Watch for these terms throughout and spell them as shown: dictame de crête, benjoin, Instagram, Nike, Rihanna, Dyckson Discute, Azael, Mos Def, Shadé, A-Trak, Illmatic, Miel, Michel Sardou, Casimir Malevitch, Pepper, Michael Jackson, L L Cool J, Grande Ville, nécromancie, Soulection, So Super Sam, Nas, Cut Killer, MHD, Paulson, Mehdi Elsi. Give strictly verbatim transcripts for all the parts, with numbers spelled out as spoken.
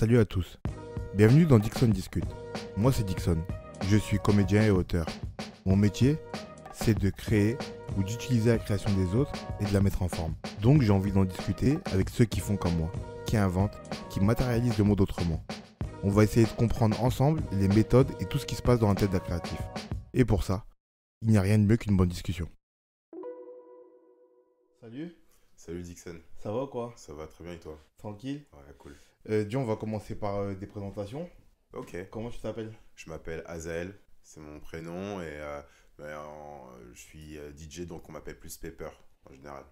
Salut à tous, bienvenue dans Dyckson Discute. Moi c'est Dyckson, je suis comédien et auteur. Mon métier, c'est de créer ou d'utiliser la création des autres et de la mettre en forme. Donc j'ai envie d'en discuter avec ceux qui font comme moi, qui inventent, qui matérialisent le monde autrement. On va essayer de comprendre ensemble les méthodes et tout ce qui se passe dans la tête d'un créatif. Et pour ça, il n'y a rien de mieux qu'une bonne discussion. Salut. Salut Dyckson. Ça va ou quoi? Ça va très bien et toi? Tranquille. Ouais, cool. Euh, Dion, on va commencer par euh, des présentations. Ok. Comment tu t'appelles? Je m'appelle Azael, c'est mon prénom, et euh, ben, euh, je suis euh, D J, donc on m'appelle plus Pepper en général.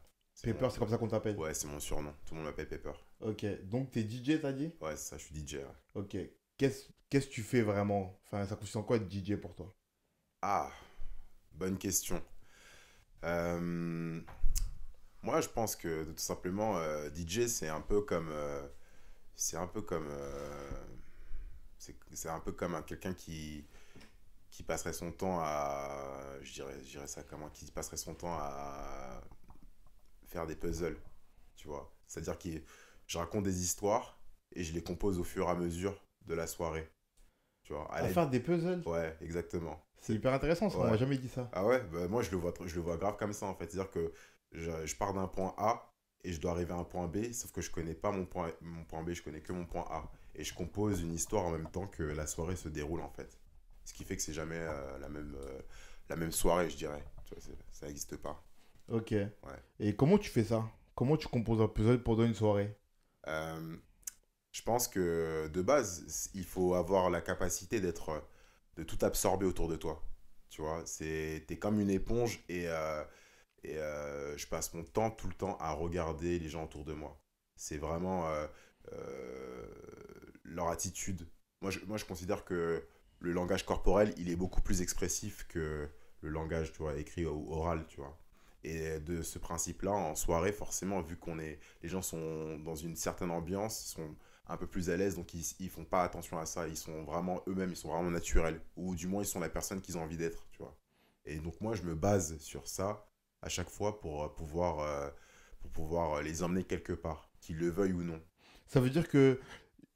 Pepper, mon... c'est comme ça qu'on t'appelle? Ouais, c'est mon surnom, tout le monde m'appelle Pepper. Ok, donc t'es D J, t'as dit? Ouais, c'est ça, je suis D J. Ouais. Ok, qu'est-ce que tu fais vraiment? Enfin, ça consiste en quoi être D J pour toi? Ah, bonne question. Euh... Moi, je pense que tout simplement, euh, D J, c'est un peu comme, euh, c'est un peu comme, euh, c'est, c'est un peu comme hein, quelqu'un qui qui passerait son temps à, je dirais, je dirais ça comment, qui passerait son temps à faire des puzzles, tu vois. C'est-à-dire que je raconte des histoires et je les compose au fur et à mesure de la soirée, tu vois. À, à faire des puzzles. Ouais, exactement. C'est hyper intéressant, ça. Ouais. On m'a jamais dit ça. Ah ouais, bah moi je le vois, je le vois grave comme ça en fait, c'est-à-dire que Je, je pars d'un point A et je dois arriver à un point B, sauf que je connais pas mon point, mon point B, je connais que mon point A. Et je compose une histoire en même temps que la soirée se déroule, en fait. Ce qui fait que c'est jamais euh, la, même, euh, la même soirée, je dirais. Tu vois, ça n'existe pas. Ok. Ouais. Et comment tu fais ça? Comment tu composes un puzzle pendant une soirée? euh, Je pense que, de base, il faut avoir la capacité d'être, de tout absorber autour de toi. Tu vois, t'es comme une éponge et... Euh, Et euh, je passe mon temps tout le temps à regarder les gens autour de moi. C'est vraiment euh, euh, leur attitude. Moi je, moi, je considère que le langage corporel, il est beaucoup plus expressif que le langage, tu vois, écrit ou oral, tu vois. Et de ce principe-là, en soirée, forcément, vu qu'on est, les gens sont dans une certaine ambiance, sont un peu plus à l'aise, donc ils, ils font pas attention à ça. Ils sont vraiment eux-mêmes, ils sont vraiment naturels, ou du moins ils sont la personne qu'ils ont envie d'être, tu vois. Et donc moi, je me base sur ça à chaque fois pour pouvoir, euh, pour pouvoir les emmener quelque part, qu'ils le veuillent ou non. Ça veut dire que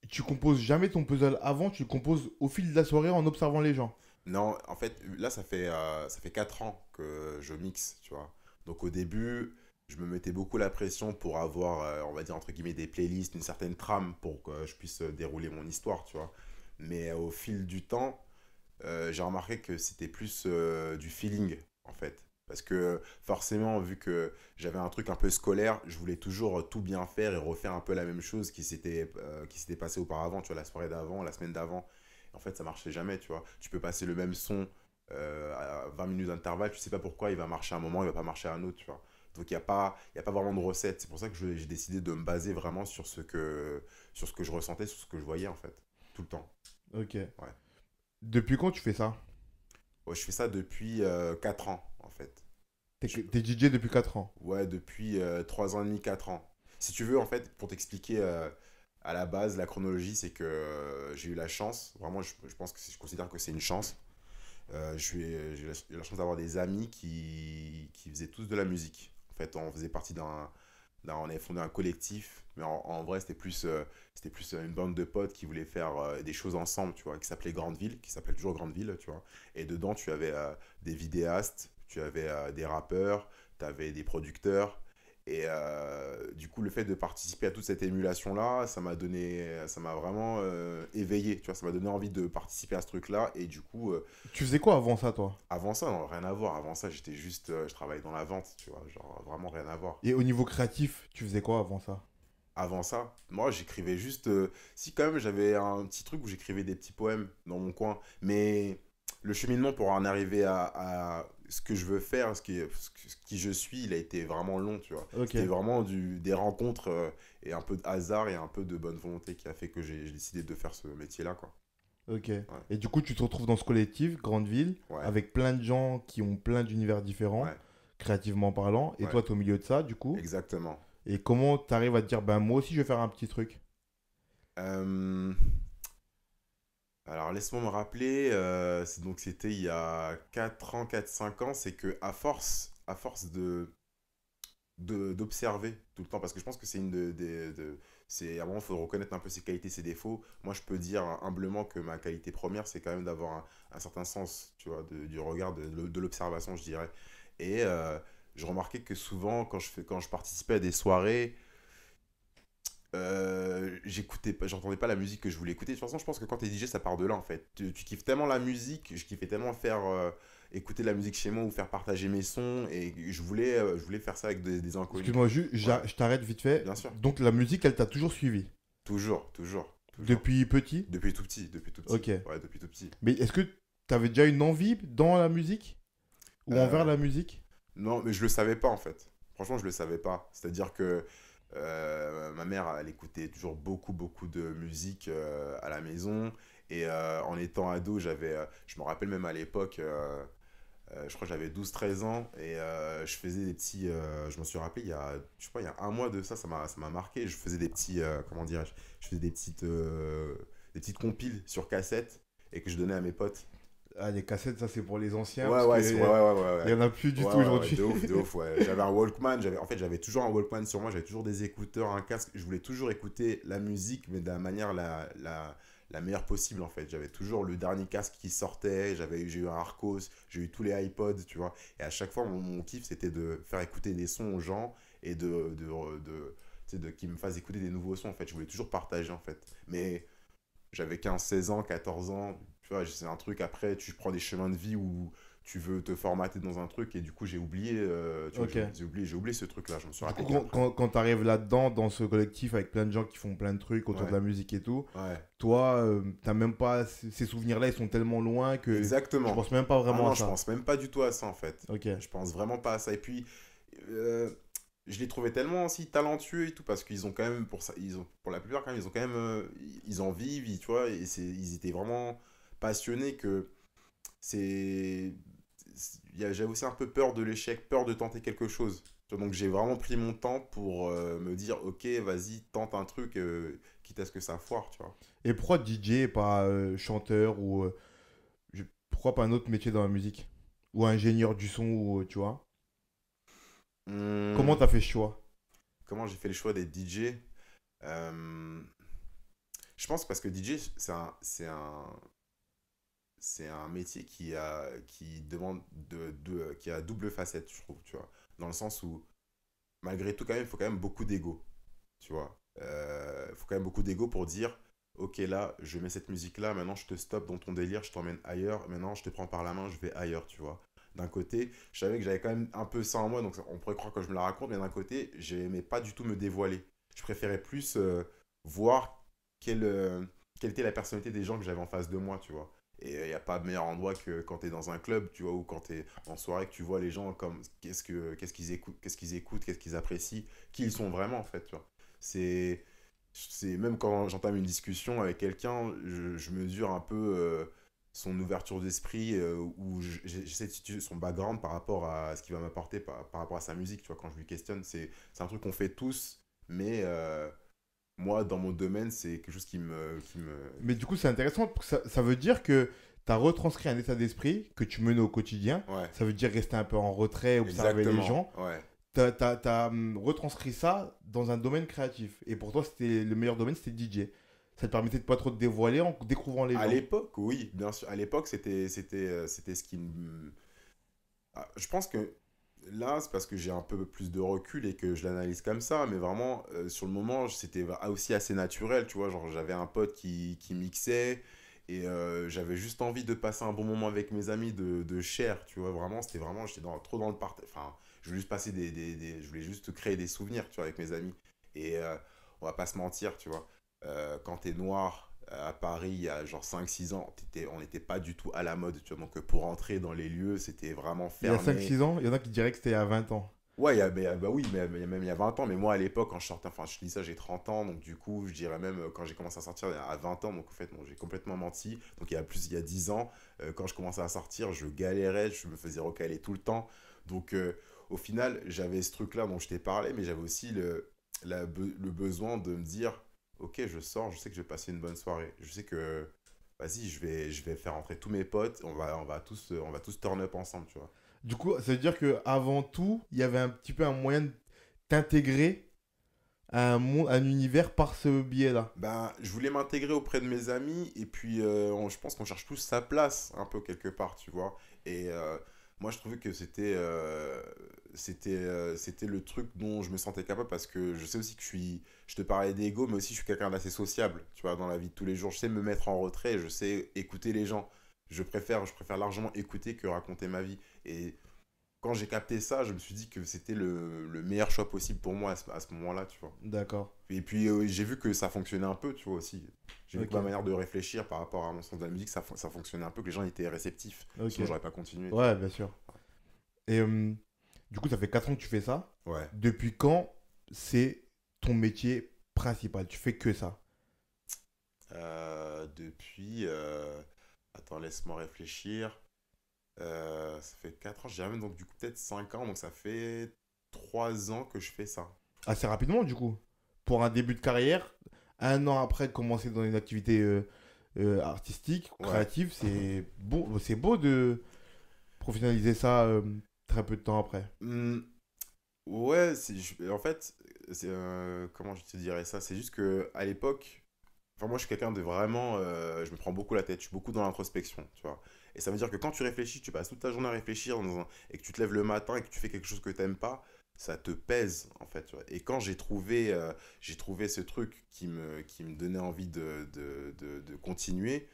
tu composes jamais ton puzzle avant, tu le composes au fil de la soirée en observant les gens? Non, en fait, là, ça fait, euh, ça fait quatre ans que je mixe, tu vois. Donc au début, je me mettais beaucoup la pression pour avoir, euh, on va dire, entre guillemets, des playlists, une certaine trame pour que je puisse dérouler mon histoire, tu vois. Mais euh, au fil du temps, euh, j'ai remarqué que c'était plus euh, du feeling, en fait. Parce que forcément, vu que j'avais un truc un peu scolaire, je voulais toujours tout bien faire et refaire un peu la même chose qui s'était euh, qui s'était passée auparavant, tu vois, la soirée d'avant, la semaine d'avant. En fait, ça marchait jamais, tu vois. Tu peux passer le même son euh, à vingt minutes d'intervalle, tu sais pas pourquoi il va marcher à un moment, il va pas marcher à un autre, tu vois. Donc, il n'y a pas, y a pas vraiment de recette. C'est pour ça que j'ai décidé de me baser vraiment sur ce, que, sur ce que je ressentais, sur ce que je voyais, en fait, tout le temps. Ok. Ouais. Depuis quand tu fais ça? Oh, je fais ça depuis euh, quatre ans, en fait. T'es D J depuis quatre ans? Ouais, depuis euh, trois ans et demi, quatre ans. Si tu veux, en fait, pour t'expliquer euh, à la base, la chronologie, c'est que euh, j'ai eu la chance. Vraiment, je, je pense que je considère que c'est une chance. Euh, j'ai eu la, la chance d'avoir des amis qui, qui faisaient tous de la musique. En fait, on faisait partie d'un... On avait fondé un collectif, mais en, en vrai, c'était plus, euh, c'était plus une bande de potes qui voulaient faire euh, des choses ensemble, tu vois, qui s'appelait Grande Ville, qui s'appelle toujours Grande Ville, tu vois. Et dedans, tu avais euh, des vidéastes, tu avais euh, des rappeurs, tu avais des producteurs. Et euh, du coup, le fait de participer à toute cette émulation-là, ça m'a donné, ça m'a vraiment euh, éveillé, tu vois, ça m'a donné envie de participer à ce truc-là. Et du coup... Euh, tu faisais quoi avant ça, toi? Avant ça, non, rien à voir. Avant ça, j'étais juste, euh, je travaillais dans la vente, tu vois, genre vraiment rien à voir. Et au niveau créatif, tu faisais quoi avant ça? Avant ça, moi, j'écrivais juste... Euh, si, quand même, j'avais un petit truc où j'écrivais des petits poèmes dans mon coin, mais... Le cheminement pour en arriver à, à ce que je veux faire, ce qui, ce qui je suis, il a été vraiment long, tu vois. Okay. C'était vraiment du, des rencontres euh, et un peu de hasard et un peu de bonne volonté qui a fait que j'ai décidé de faire ce métier-là, quoi. Ok. Ouais. Et du coup, tu te retrouves dans ce collectif, Grande Ville, ouais, avec plein de gens qui ont plein d'univers différents, ouais, créativement parlant. Et ouais, toi, tu es au milieu de ça, du coup. Exactement. Et comment tu arrives à te dire, ben moi aussi, je vais faire un petit truc? euh... Alors, laisse-moi me rappeler, euh, donc c'était il y a quatre ans, quatre cinq ans, c'est qu'à force, à force de, d'observer tout le temps, parce que je pense que c'est une de, de, de c'est à un moment il faut reconnaître un peu ses qualités, ses défauts. Moi je peux dire humblement que ma qualité première c'est quand même d'avoir un, un certain sens, tu vois, de, du regard, de, de l'observation, je dirais. Et euh, je remarquais que souvent quand je fais, quand je participais à des soirées, Euh, j'écoutais pas, j'entendais pas la musique que je voulais écouter. De toute façon, je pense que quand t'es D J, ça part de là en fait. Tu, tu kiffes tellement la musique, je kiffais tellement faire euh, écouter la musique chez moi ou faire partager mes sons, et je voulais, euh, je voulais faire ça avec des, des inconnus. Excuse-moi, je, ouais. je t'arrête vite fait. Bien sûr. Donc la musique, elle t'a toujours suivi. Toujours, toujours, toujours. Depuis petit. Depuis tout petit, depuis tout petit. Ok. Ouais, depuis tout petit. Mais est-ce que t'avais déjà une envie dans la musique ou euh... envers la musique? Non, mais je le savais pas en fait. Franchement, je le savais pas. C'est-à-dire que Euh, ma mère, elle écoutait toujours beaucoup, beaucoup de musique euh, à la maison. Et euh, en étant ado, j'avais, euh, je me rappelle même à l'époque, euh, euh, je crois que j'avais douze treize ans. Et euh, je faisais des petits, euh, je m'en suis rappelé, il y a, je sais pas, il y a un mois de ça, ça m'a marqué. Je faisais des petits, euh, comment dirais-je, je faisais des petites, euh, des petites compiles sur cassette et que je donnais à mes potes. Ah, les cassettes, ça c'est pour les anciens. Ouais, ouais, ouais, ouais, ouais. Il n'y en a plus du ouais, tout ouais, aujourd'hui. Ouais, de ouf, de ouf, ouais. J'avais un Walkman, en fait j'avais toujours un Walkman sur moi, j'avais toujours des écouteurs, un casque. Je voulais toujours écouter la musique, mais de la manière la, la, la meilleure possible en fait. J'avais toujours le dernier casque qui sortait, j'ai eu un Arcos, j'ai eu tous les iPods, tu vois. Et à chaque fois, mon, mon kiff c'était de faire écouter des sons aux gens et de, de, de, de, tu sais, de qu'ils me fassent écouter des nouveaux sons en fait. Je voulais toujours partager en fait. Mais j'avais quinze seize ans, quatorze ans. C'est un truc, après tu prends des chemins de vie où tu veux te formater dans un truc et du coup j'ai oublié, euh, okay. j'ai oublié, j'ai oublié ce truc là, je me suis rappelé. Quand, quand, quand tu arrives là-dedans, dans ce collectif avec plein de gens qui font plein de trucs autour ouais. de la musique et tout, ouais. toi euh, t'as même pas, ces souvenirs là ils sont tellement loin que Exactement. je pense même pas vraiment ah non, à ça. Je pense même pas du tout à ça en fait, okay. je pense vraiment pas à ça. Et puis euh, je les trouvais tellement aussi talentueux et tout, parce qu'ils ont quand même, pour, ça, ils ont, pour la plupart quand même, ils ont quand même, euh, ils en vivent, ils, tu vois, et ils étaient vraiment passionné, que c'est, j'avais aussi un peu peur de l'échec, peur de tenter quelque chose. Donc j'ai vraiment pris mon temps pour euh, me dire ok, vas-y, tente un truc, euh, quitte à ce que ça foire, tu vois. Et pourquoi D J, pas euh, chanteur, ou euh, je, pourquoi pas un autre métier dans la musique, ou ingénieur du son, ou tu vois? Mmh. Comment t'as fait le choix? Comment j'ai fait le choix d'être D J? euh... Je pense parce que D J c'est un, c'est un c'est un métier qui a, qui demande de, de, qui a double facette, je trouve, tu vois. Dans le sens où, malgré tout, quand même, il faut quand même beaucoup d'ego, tu vois. Il euh, faut quand même beaucoup d'ego pour dire, ok, là, je mets cette musique-là, maintenant, je te stoppe dans ton délire, je t'emmène ailleurs, maintenant, je te prends par la main, je vais ailleurs, tu vois. D'un côté, je savais que j'avais quand même un peu ça en moi, donc on pourrait croire que je me la raconte, mais d'un côté, je n'aimais pas du tout me dévoiler. Je préférais plus euh, voir quelle, euh, quelle était la personnalité des gens que j'avais en face de moi, tu vois. Et il n'y a pas de meilleur endroit que quand tu es dans un club, tu vois, ou quand tu es en soirée, que tu vois les gens, comme qu'est-ce que, qu'est-ce qu'ils écoutent, qu'est-ce qu'ils écoutent, qu'est-ce qu'ils apprécient, qui ils sont vraiment, en fait, tu vois. C'est, c'est, même quand j'entame une discussion avec quelqu'un, je, je mesure un peu euh, son ouverture d'esprit, euh, ou j'essaie de situer son background par rapport à ce qu'il va m'apporter, par, par rapport à sa musique, tu vois, quand je lui questionne. C'est, c'est un truc qu'on fait tous, mais... Euh, moi, dans mon domaine, c'est quelque chose qui me, qui me... Mais du coup, c'est intéressant, parce que ça, ça veut dire que tu as retranscrit un état d'esprit que tu menais au quotidien. Ouais. Ça veut dire rester un peu en retrait, observer Exactement. les gens. Ouais. Tu as, t'as, t'as retranscrit ça dans un domaine créatif. Et pour toi, c'était le meilleur domaine, c'était D J. Ça te permettait de pas trop te dévoiler en découvrant les gens. À l'époque, oui, bien sûr. À l'époque, c'était c'était, c'était ce qui me... Je pense que... Là, c'est parce que j'ai un peu plus de recul et que je l'analyse comme ça, mais vraiment, euh, sur le moment, c'était aussi assez naturel, tu vois, genre j'avais un pote qui, qui mixait et euh, j'avais juste envie de passer un bon moment avec mes amis de, de chair, tu vois, vraiment, c'était vraiment, j'étais dans, trop dans le partage, enfin, je voulais juste passer des, des, des, je voulais juste créer des souvenirs, tu vois, avec mes amis, et euh, on va pas se mentir, tu vois, euh, quand t'es noir... à Paris, il y a genre cinq six ans, t'étais, on n'était pas du tout à la mode, tu vois. Donc, pour entrer dans les lieux, c'était vraiment fermé. Il y a cinq six ans, il y en a qui diraient que c'était il y a vingt ans. Ouais, il y a, bah, bah oui, mais, mais même il y a vingt ans. Mais moi, à l'époque, quand je sortais, enfin, je dis ça, j'ai trente ans. Donc, du coup, je dirais même quand j'ai commencé à sortir à vingt ans. Donc, en fait, bon, j'ai complètement menti. Donc, il y a plus, il y a dix ans, euh, quand je commençais à sortir, je galérais, je me faisais recaler tout le temps. Donc, euh, au final, j'avais ce truc-là dont je t'ai parlé, mais j'avais aussi le, la, le besoin de me dire... Ok, je sors, je sais que je vais passer une bonne soirée. Je sais que, vas-y, je vais, je vais faire rentrer tous mes potes. On va, on va tous, on va tous turn up ensemble, tu vois. Du coup, ça veut dire que avant tout, il y avait un petit peu un moyen t'intégrer à un, monde, à un univers par ce biais-là? Bah, je voulais m'intégrer auprès de mes amis et puis euh, on, je pense qu'on cherche tous sa place un peu quelque part, tu vois. Et euh, moi, je trouvais que c'était euh, c'était euh, c'était le truc dont je me sentais capable parce que je sais aussi que je suis... Je te parlais d'ego, mais aussi je suis quelqu'un d'assez sociable, tu vois, dans la vie de tous les jours. Je sais me mettre en retrait, je sais écouter les gens. Je préfère, je préfère largement écouter que raconter ma vie. Et quand j'ai capté ça, je me suis dit que c'était le, le meilleur choix possible pour moi à ce, à ce moment-là, tu vois. D'accord. Et puis, euh, j'ai vu que ça fonctionnait un peu, tu vois, aussi. J'ai okay. vu que ma manière de réfléchir par rapport à mon sens de la musique, ça, ça fonctionnait un peu, que les gens étaient réceptifs. Okay. Sinon, j'aurais pas continué. Ouais, bien sûr. Et euh, du coup, ça fait quatre ans que tu fais ça. Ouais. Depuis quand c'est ton métier principal? Tu fais que ça? euh, Depuis... Euh... Attends, laisse-moi réfléchir. Euh, ça fait quatre ans, j'ai même donc du coup peut-être cinq ans, donc ça fait trois ans que je fais ça. Assez rapidement du coup. Pour un début de carrière, un an après commencer dans une activité euh, euh, artistique, créative, ouais. c'est beau, c'est beau de professionnaliser ça euh, très peu de temps après. Mmh. Ouais, c'est, je, en fait, c'est, euh, comment je te dirais ça? C'est juste qu'à l'époque... Enfin, moi, je suis quelqu'un de vraiment... Euh, je me prends beaucoup la tête. Je suis beaucoup dans l'introspection, tu vois. Et ça veut dire que quand tu réfléchis, tu passes toute ta journée à réfléchir un, et que tu te lèves le matin et que tu fais quelque chose que tu n'aimes pas, ça te pèse, en fait. Tu vois. Et quand j'ai trouvé, euh, j'ai trouvé ce truc qui me, qui me donnait envie de, de, de, de continuer,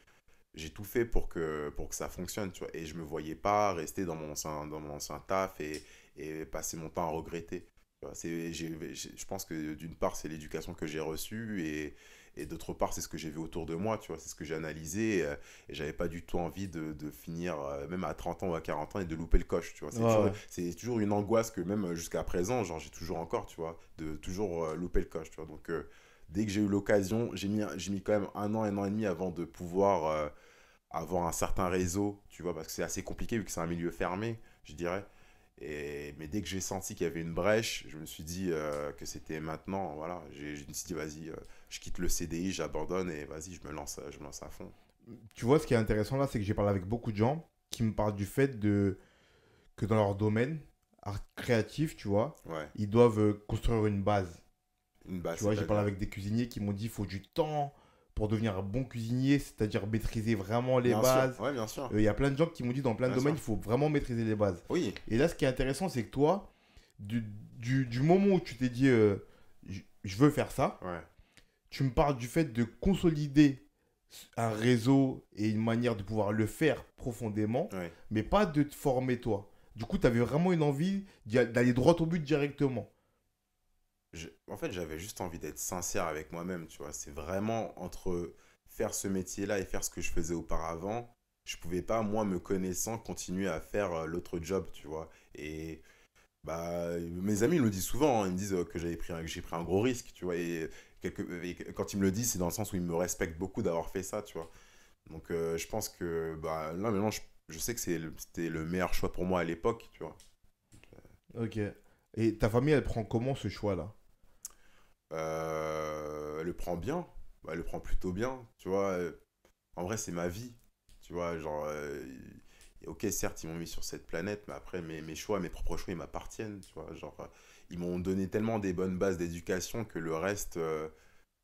j'ai tout fait pour que, pour que ça fonctionne, tu vois. Et je ne me voyais pas rester dans mon ancien, dans mon ancien taf et, et passer mon temps à regretter. Tu vois. C'est, j'ai, j'ai, je pense que d'une part, c'est l'éducation que j'ai reçue et... Et d'autre part, c'est ce que j'ai vu autour de moi, tu vois, c'est ce que j'ai analysé. Euh, et j'avais pas du tout envie de, de finir, euh, même à trente ans ou à quarante ans, et de louper le coche, tu vois. C'est, ouais, toujours, ouais. c'est toujours une angoisse que même jusqu'à présent, genre, j'ai toujours encore, tu vois, de toujours euh, louper le coche, tu vois. Donc, euh, dès que j'ai eu l'occasion, j'ai mis, j'ai mis quand même un an, un an et demi avant de pouvoir euh, avoir un certain réseau, tu vois, parce que c'est assez compliqué vu que c'est un milieu fermé, je dirais. Et, mais dès que j'ai senti qu'il y avait une brèche, je me suis dit euh, que c'était maintenant, voilà. J'ai, je me suis dit, vas-y, euh, je quitte le C D I, j'abandonne et vas-y, je me lance, je me lance à fond. Tu vois, ce qui est intéressant là, c'est que j'ai parlé avec beaucoup de gens qui me parlent du fait de, que dans leur domaine art créatif, tu vois, ouais. ils doivent construire une base. Une base. Tu vois, j'ai parlé avec des cuisiniers qui m'ont dit, il faut du temps pour devenir un bon cuisinier, c'est-à-dire maîtriser vraiment les bien bases. Sûr. Ouais, bien sûr. Il euh, y a plein de gens qui m'ont dit dans plein de bien domaines, sûr. il faut vraiment maîtriser les bases. Oui. Et là, ce qui est intéressant, c'est que toi, du, du, du moment où tu t'es dit, euh, je, je veux faire ça, ouais. tu me parles du fait de consolider un réseau et une manière de pouvoir le faire profondément, ouais. mais pas de te former toi. Du coup, tu avais vraiment une envie d'aller droit au but directement. Je, en fait, j'avais juste envie d'être sincère avec moi-même, tu vois. C'est vraiment entre faire ce métier-là et faire ce que je faisais auparavant, je pouvais pas, moi, me connaissant, continuer à faire l'autre job, tu vois. Et bah, mes amis le disent souvent, hein, ils me disent que j'avais pris, que j'ai pris un gros risque, tu vois. Et, quelque, et quand ils me le disent, c'est dans le sens où ils me respectent beaucoup d'avoir fait ça, tu vois. Donc, euh, je pense que bah, là, maintenant, je, je sais que c'est le, c'était le meilleur choix pour moi à l'époque, tu vois. Donc, euh... Ok. Et ta famille, elle prend comment ce choix-là ? Euh, elle le prend bien, elle le prend plutôt bien, tu vois. En vrai, c'est ma vie, tu vois. Genre, euh, ok, certes, ils m'ont mis sur cette planète, mais après, mes, mes choix, mes propres choix, ils m'appartiennent, tu vois. Genre, ils m'ont donné tellement des bonnes bases d'éducation que le reste, euh,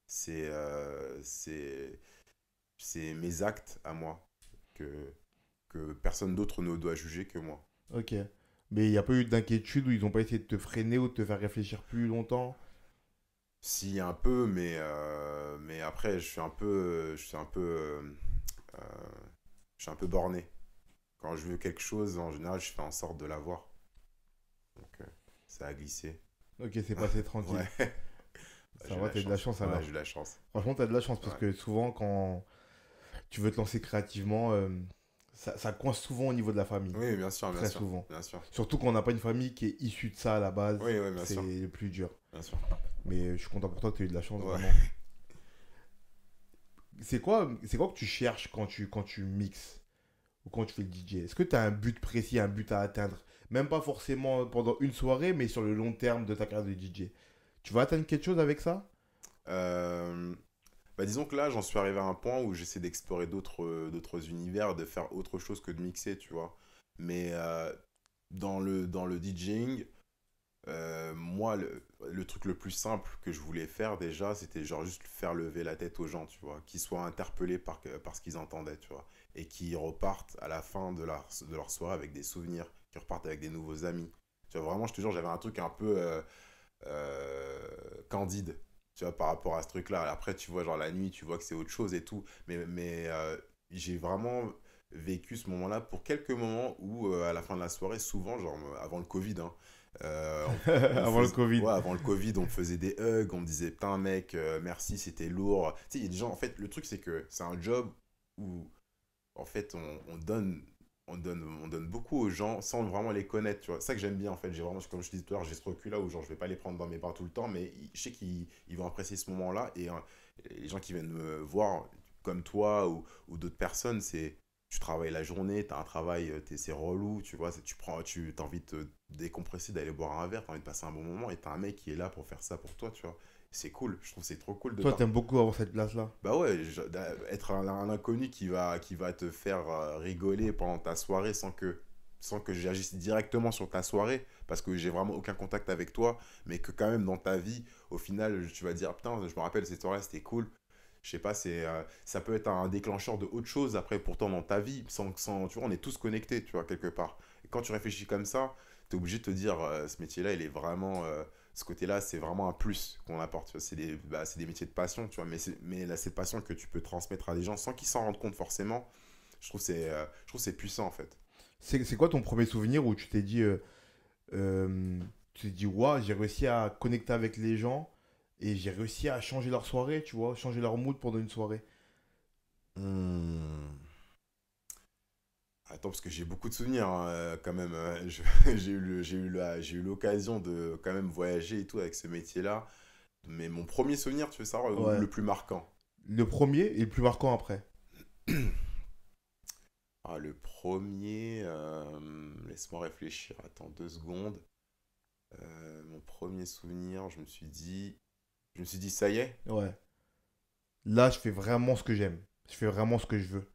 c'est, euh, c'est, c'est mes actes à moi, que, que personne d'autre ne doit juger que moi. Ok, mais il n'y a pas eu d'inquiétude où ils n'ont pas essayé de te freiner ou de te faire réfléchir plus longtemps ? Si, un peu, mais, euh, mais après, je suis un peu, je suis un peu, euh, je suis un peu borné. Quand je veux quelque chose, en général, je fais en sorte de l'avoir. Donc, euh, ça a glissé. Ok, c'est passé tranquille. Ouais. Ça bah, va, t'as de la chance alors. Ouais, j'ai de la chance. Franchement, t'as de la chance parce ouais. que souvent, quand tu veux te lancer créativement, euh, ça, ça coince souvent au niveau de la famille. Oui, bien sûr, bien Très sûr. souvent. Bien sûr. Surtout quand on n'a pas une famille qui est issue de ça à la base. Oui, oui, bien sûr. C'est le plus dur. Bien sûr. Mais je suis content pour toi que tu aies eu de la chance, ouais. vraiment. C'est quoi, c'est quoi que tu cherches quand tu, quand tu mixes ou quand tu fais le D J? Est-ce que tu as un but précis, un but à atteindre? Même pas forcément pendant une soirée, mais sur le long terme de ta carrière de D J. Tu vas atteindre quelque chose avec ça? euh, bah disons que là, j'en suis arrivé à un point où j'essaie d'explorer d'autres, d'autres univers, de faire autre chose que de mixer, tu vois. Mais euh, dans, le, dans le DJing... Euh, moi, le, le truc le plus simple que je voulais faire déjà, c'était genre juste faire lever la tête aux gens, tu vois, qu'ils soient interpellés par, par ce qu'ils entendaient, tu vois, et qu'ils repartent à la fin de leur, de leur soirée avec des souvenirs, qu'ils repartent avec des nouveaux amis. Tu vois, vraiment, je te jure, j'avais un truc un peu euh, euh, candide, tu vois, par rapport à ce truc-là. Après, tu vois, genre la nuit, tu vois que c'est autre chose et tout, mais, mais euh, j'ai vraiment vécu ce moment-là pour quelques moments où, euh, à la fin de la soirée, souvent, genre avant le Covid, hein, Euh, on, on avant, faisait, le COVID. Ouais, avant le Covid, on faisait des hugs, on me disait putain mec, euh, merci, c'était lourd. Tu sais, il y a des gens, en fait, le truc c'est que c'est un job où en fait on, on, donne, on, donne, on donne beaucoup aux gens sans vraiment les connaître, tu vois. C'est ça que j'aime bien en fait. J'ai vraiment, comme je te disais tout à l'heure, j'ai ce recul là où genre je vais pas les prendre dans mes bras tout le temps, mais je sais qu'ils vont apprécier ce moment là. Et hein, les gens qui viennent me voir, comme toi ou, ou d'autres personnes, c'est. Tu travailles la journée, tu as un travail, es, c'est relou, tu vois, tu prends, tu as envie de te décompresser, d'aller boire un verre, tu as envie de passer un bon moment et tu as un mec qui est là pour faire ça pour toi, tu vois. C'est cool, je trouve que c'est trop cool. De toi, tu aimes beaucoup avoir cette place-là. Bah ouais, je, être un, un inconnu qui va, qui va te faire rigoler pendant ta soirée sans que, sans que j'agisse directement sur ta soirée parce que j'ai vraiment aucun contact avec toi, mais que quand même dans ta vie, au final, tu vas dire « Putain, je me rappelle cette soirée, c'était cool ». Je sais pas, c'est, euh, ça peut être un déclencheur de autre chose après pourtant dans ta vie. Sans, sans, tu vois, on est tous connectés, tu vois, quelque part. Et quand tu réfléchis comme ça, tu es obligé de te dire, euh, ce métier-là, il est vraiment, euh, ce côté-là, c'est vraiment un plus qu'on apporte. C'est des, bah, c'est des métiers de passion, tu vois, mais, mais là, cette passion que tu peux transmettre à des gens sans qu'ils s'en rendent compte forcément, je trouve que c'est, euh, je trouve que c'est puissant en fait. C'est, c'est quoi ton premier souvenir où tu t'es dit, euh, euh, tu t'es dit, waouh, j'ai réussi à connecter avec les gens ? Et j'ai réussi à changer leur soirée, tu vois, changer leur mood pendant une soirée. Hmm. Attends, parce que j'ai beaucoup de souvenirs, hein, quand même. Je, j'ai eu, j'ai eu, la, j'ai eu l'occasion de quand même voyager et tout avec ce métier-là. Mais mon premier souvenir, tu veux savoir, ouais. Le plus marquant. Le premier et le plus marquant après. Ah, le premier... Euh, laisse-moi réfléchir, attends deux secondes. Euh, mon premier souvenir, je me suis dit, je me suis dit, ça y est. Ouais. Là, je fais vraiment ce que j'aime. Je fais vraiment ce que je veux.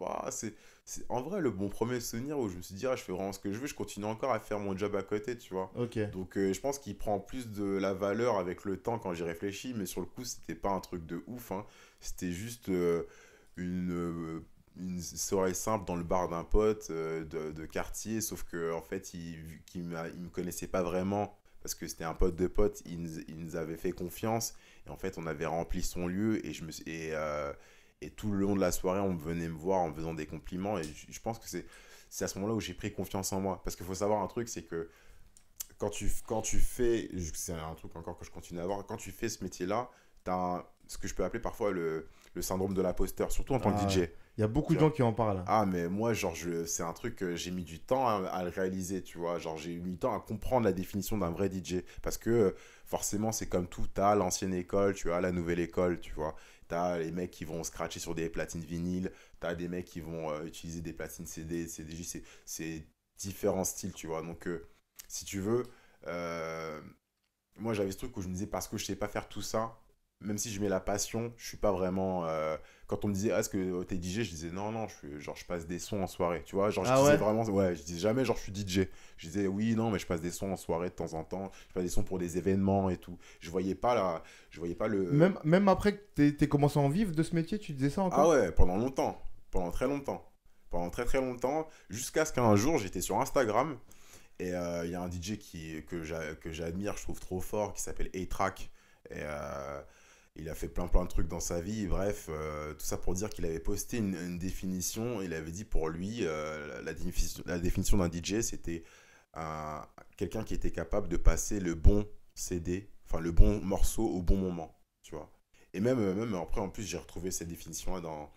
Bah, c'est, c'est en vrai le bon premier souvenir où je me suis dit, ah, je fais vraiment ce que je veux. Je continue encore à faire mon job à côté, tu vois. Ok. Donc, euh, je pense qu'il prend plus de la valeur avec le temps quand j'y réfléchis, mais sur le coup, c'était pas un truc de ouf. Hein. C'était juste euh, une. Euh, une soirée simple dans le bar d'un pote euh, de, de quartier, sauf que en fait il, il me connaissait pas vraiment parce que c'était un pote de pote, il, il nous avait fait confiance et en fait on avait rempli son lieu et je me et, euh, et tout le long de la soirée on venait me voir en faisant des compliments et je, je pense que c'est c'est à ce moment-là où j'ai pris confiance en moi parce qu'il faut savoir un truc, c'est que quand tu quand tu fais, c'est un truc encore que je continue à avoir, quand tu fais ce métier-là, tu as ce que je peux appeler parfois le le syndrome de l'imposteur, surtout en tant ah, que D J. Il y a beaucoup de gens qui en parlent. Ah, mais moi, genre, je, c'est un truc que j'ai mis du temps à, à le réaliser, tu vois. Genre, j'ai mis du temps à comprendre la définition d'un vrai D J. Parce que forcément, c'est comme tout. T'as l'ancienne école, tu as la nouvelle école, tu vois. T'as les mecs qui vont scratcher sur des platines vinyles. T'as des mecs qui vont euh, utiliser des platines C D, C D J. C'est, c'est différents styles, tu vois. Donc, euh, si tu veux, euh, moi, j'avais ce truc où je me disais, parce que je ne sais pas faire tout ça, même si je mets la passion, je suis pas vraiment. Euh... Quand on me disait, ah, est-ce que t'es D J, je disais non, non, je, suis... genre, je passe des sons en soirée. Tu vois, genre, je ah disais ouais vraiment, ouais, je disais jamais, genre, je suis D J. Je disais oui, non, mais je passe des sons en soirée de temps en temps. Je passe des sons pour des événements et tout. Je voyais pas la... je voyais pas le. Même, même après que t'es, t'es commencé à en vivre de ce métier, tu disais ça encore ? Ah ouais, pendant longtemps. Pendant très longtemps. Pendant très très longtemps. Jusqu'à ce qu'un jour, j'étais sur Instagram et il euh, y a un D J qui, que, j'a... que j'admire, je trouve trop fort, qui s'appelle A-Trak. Et euh, il a fait plein plein de trucs dans sa vie, bref, euh, tout ça pour dire qu'il avait posté une, une définition, il avait dit pour lui, euh, la, la définition d'un D J, c'était un, quelqu'un qui était capable de passer le bon C D, enfin le bon morceau au bon moment, tu vois. Et même, même après, en plus, j'ai retrouvé cette définition-là dans,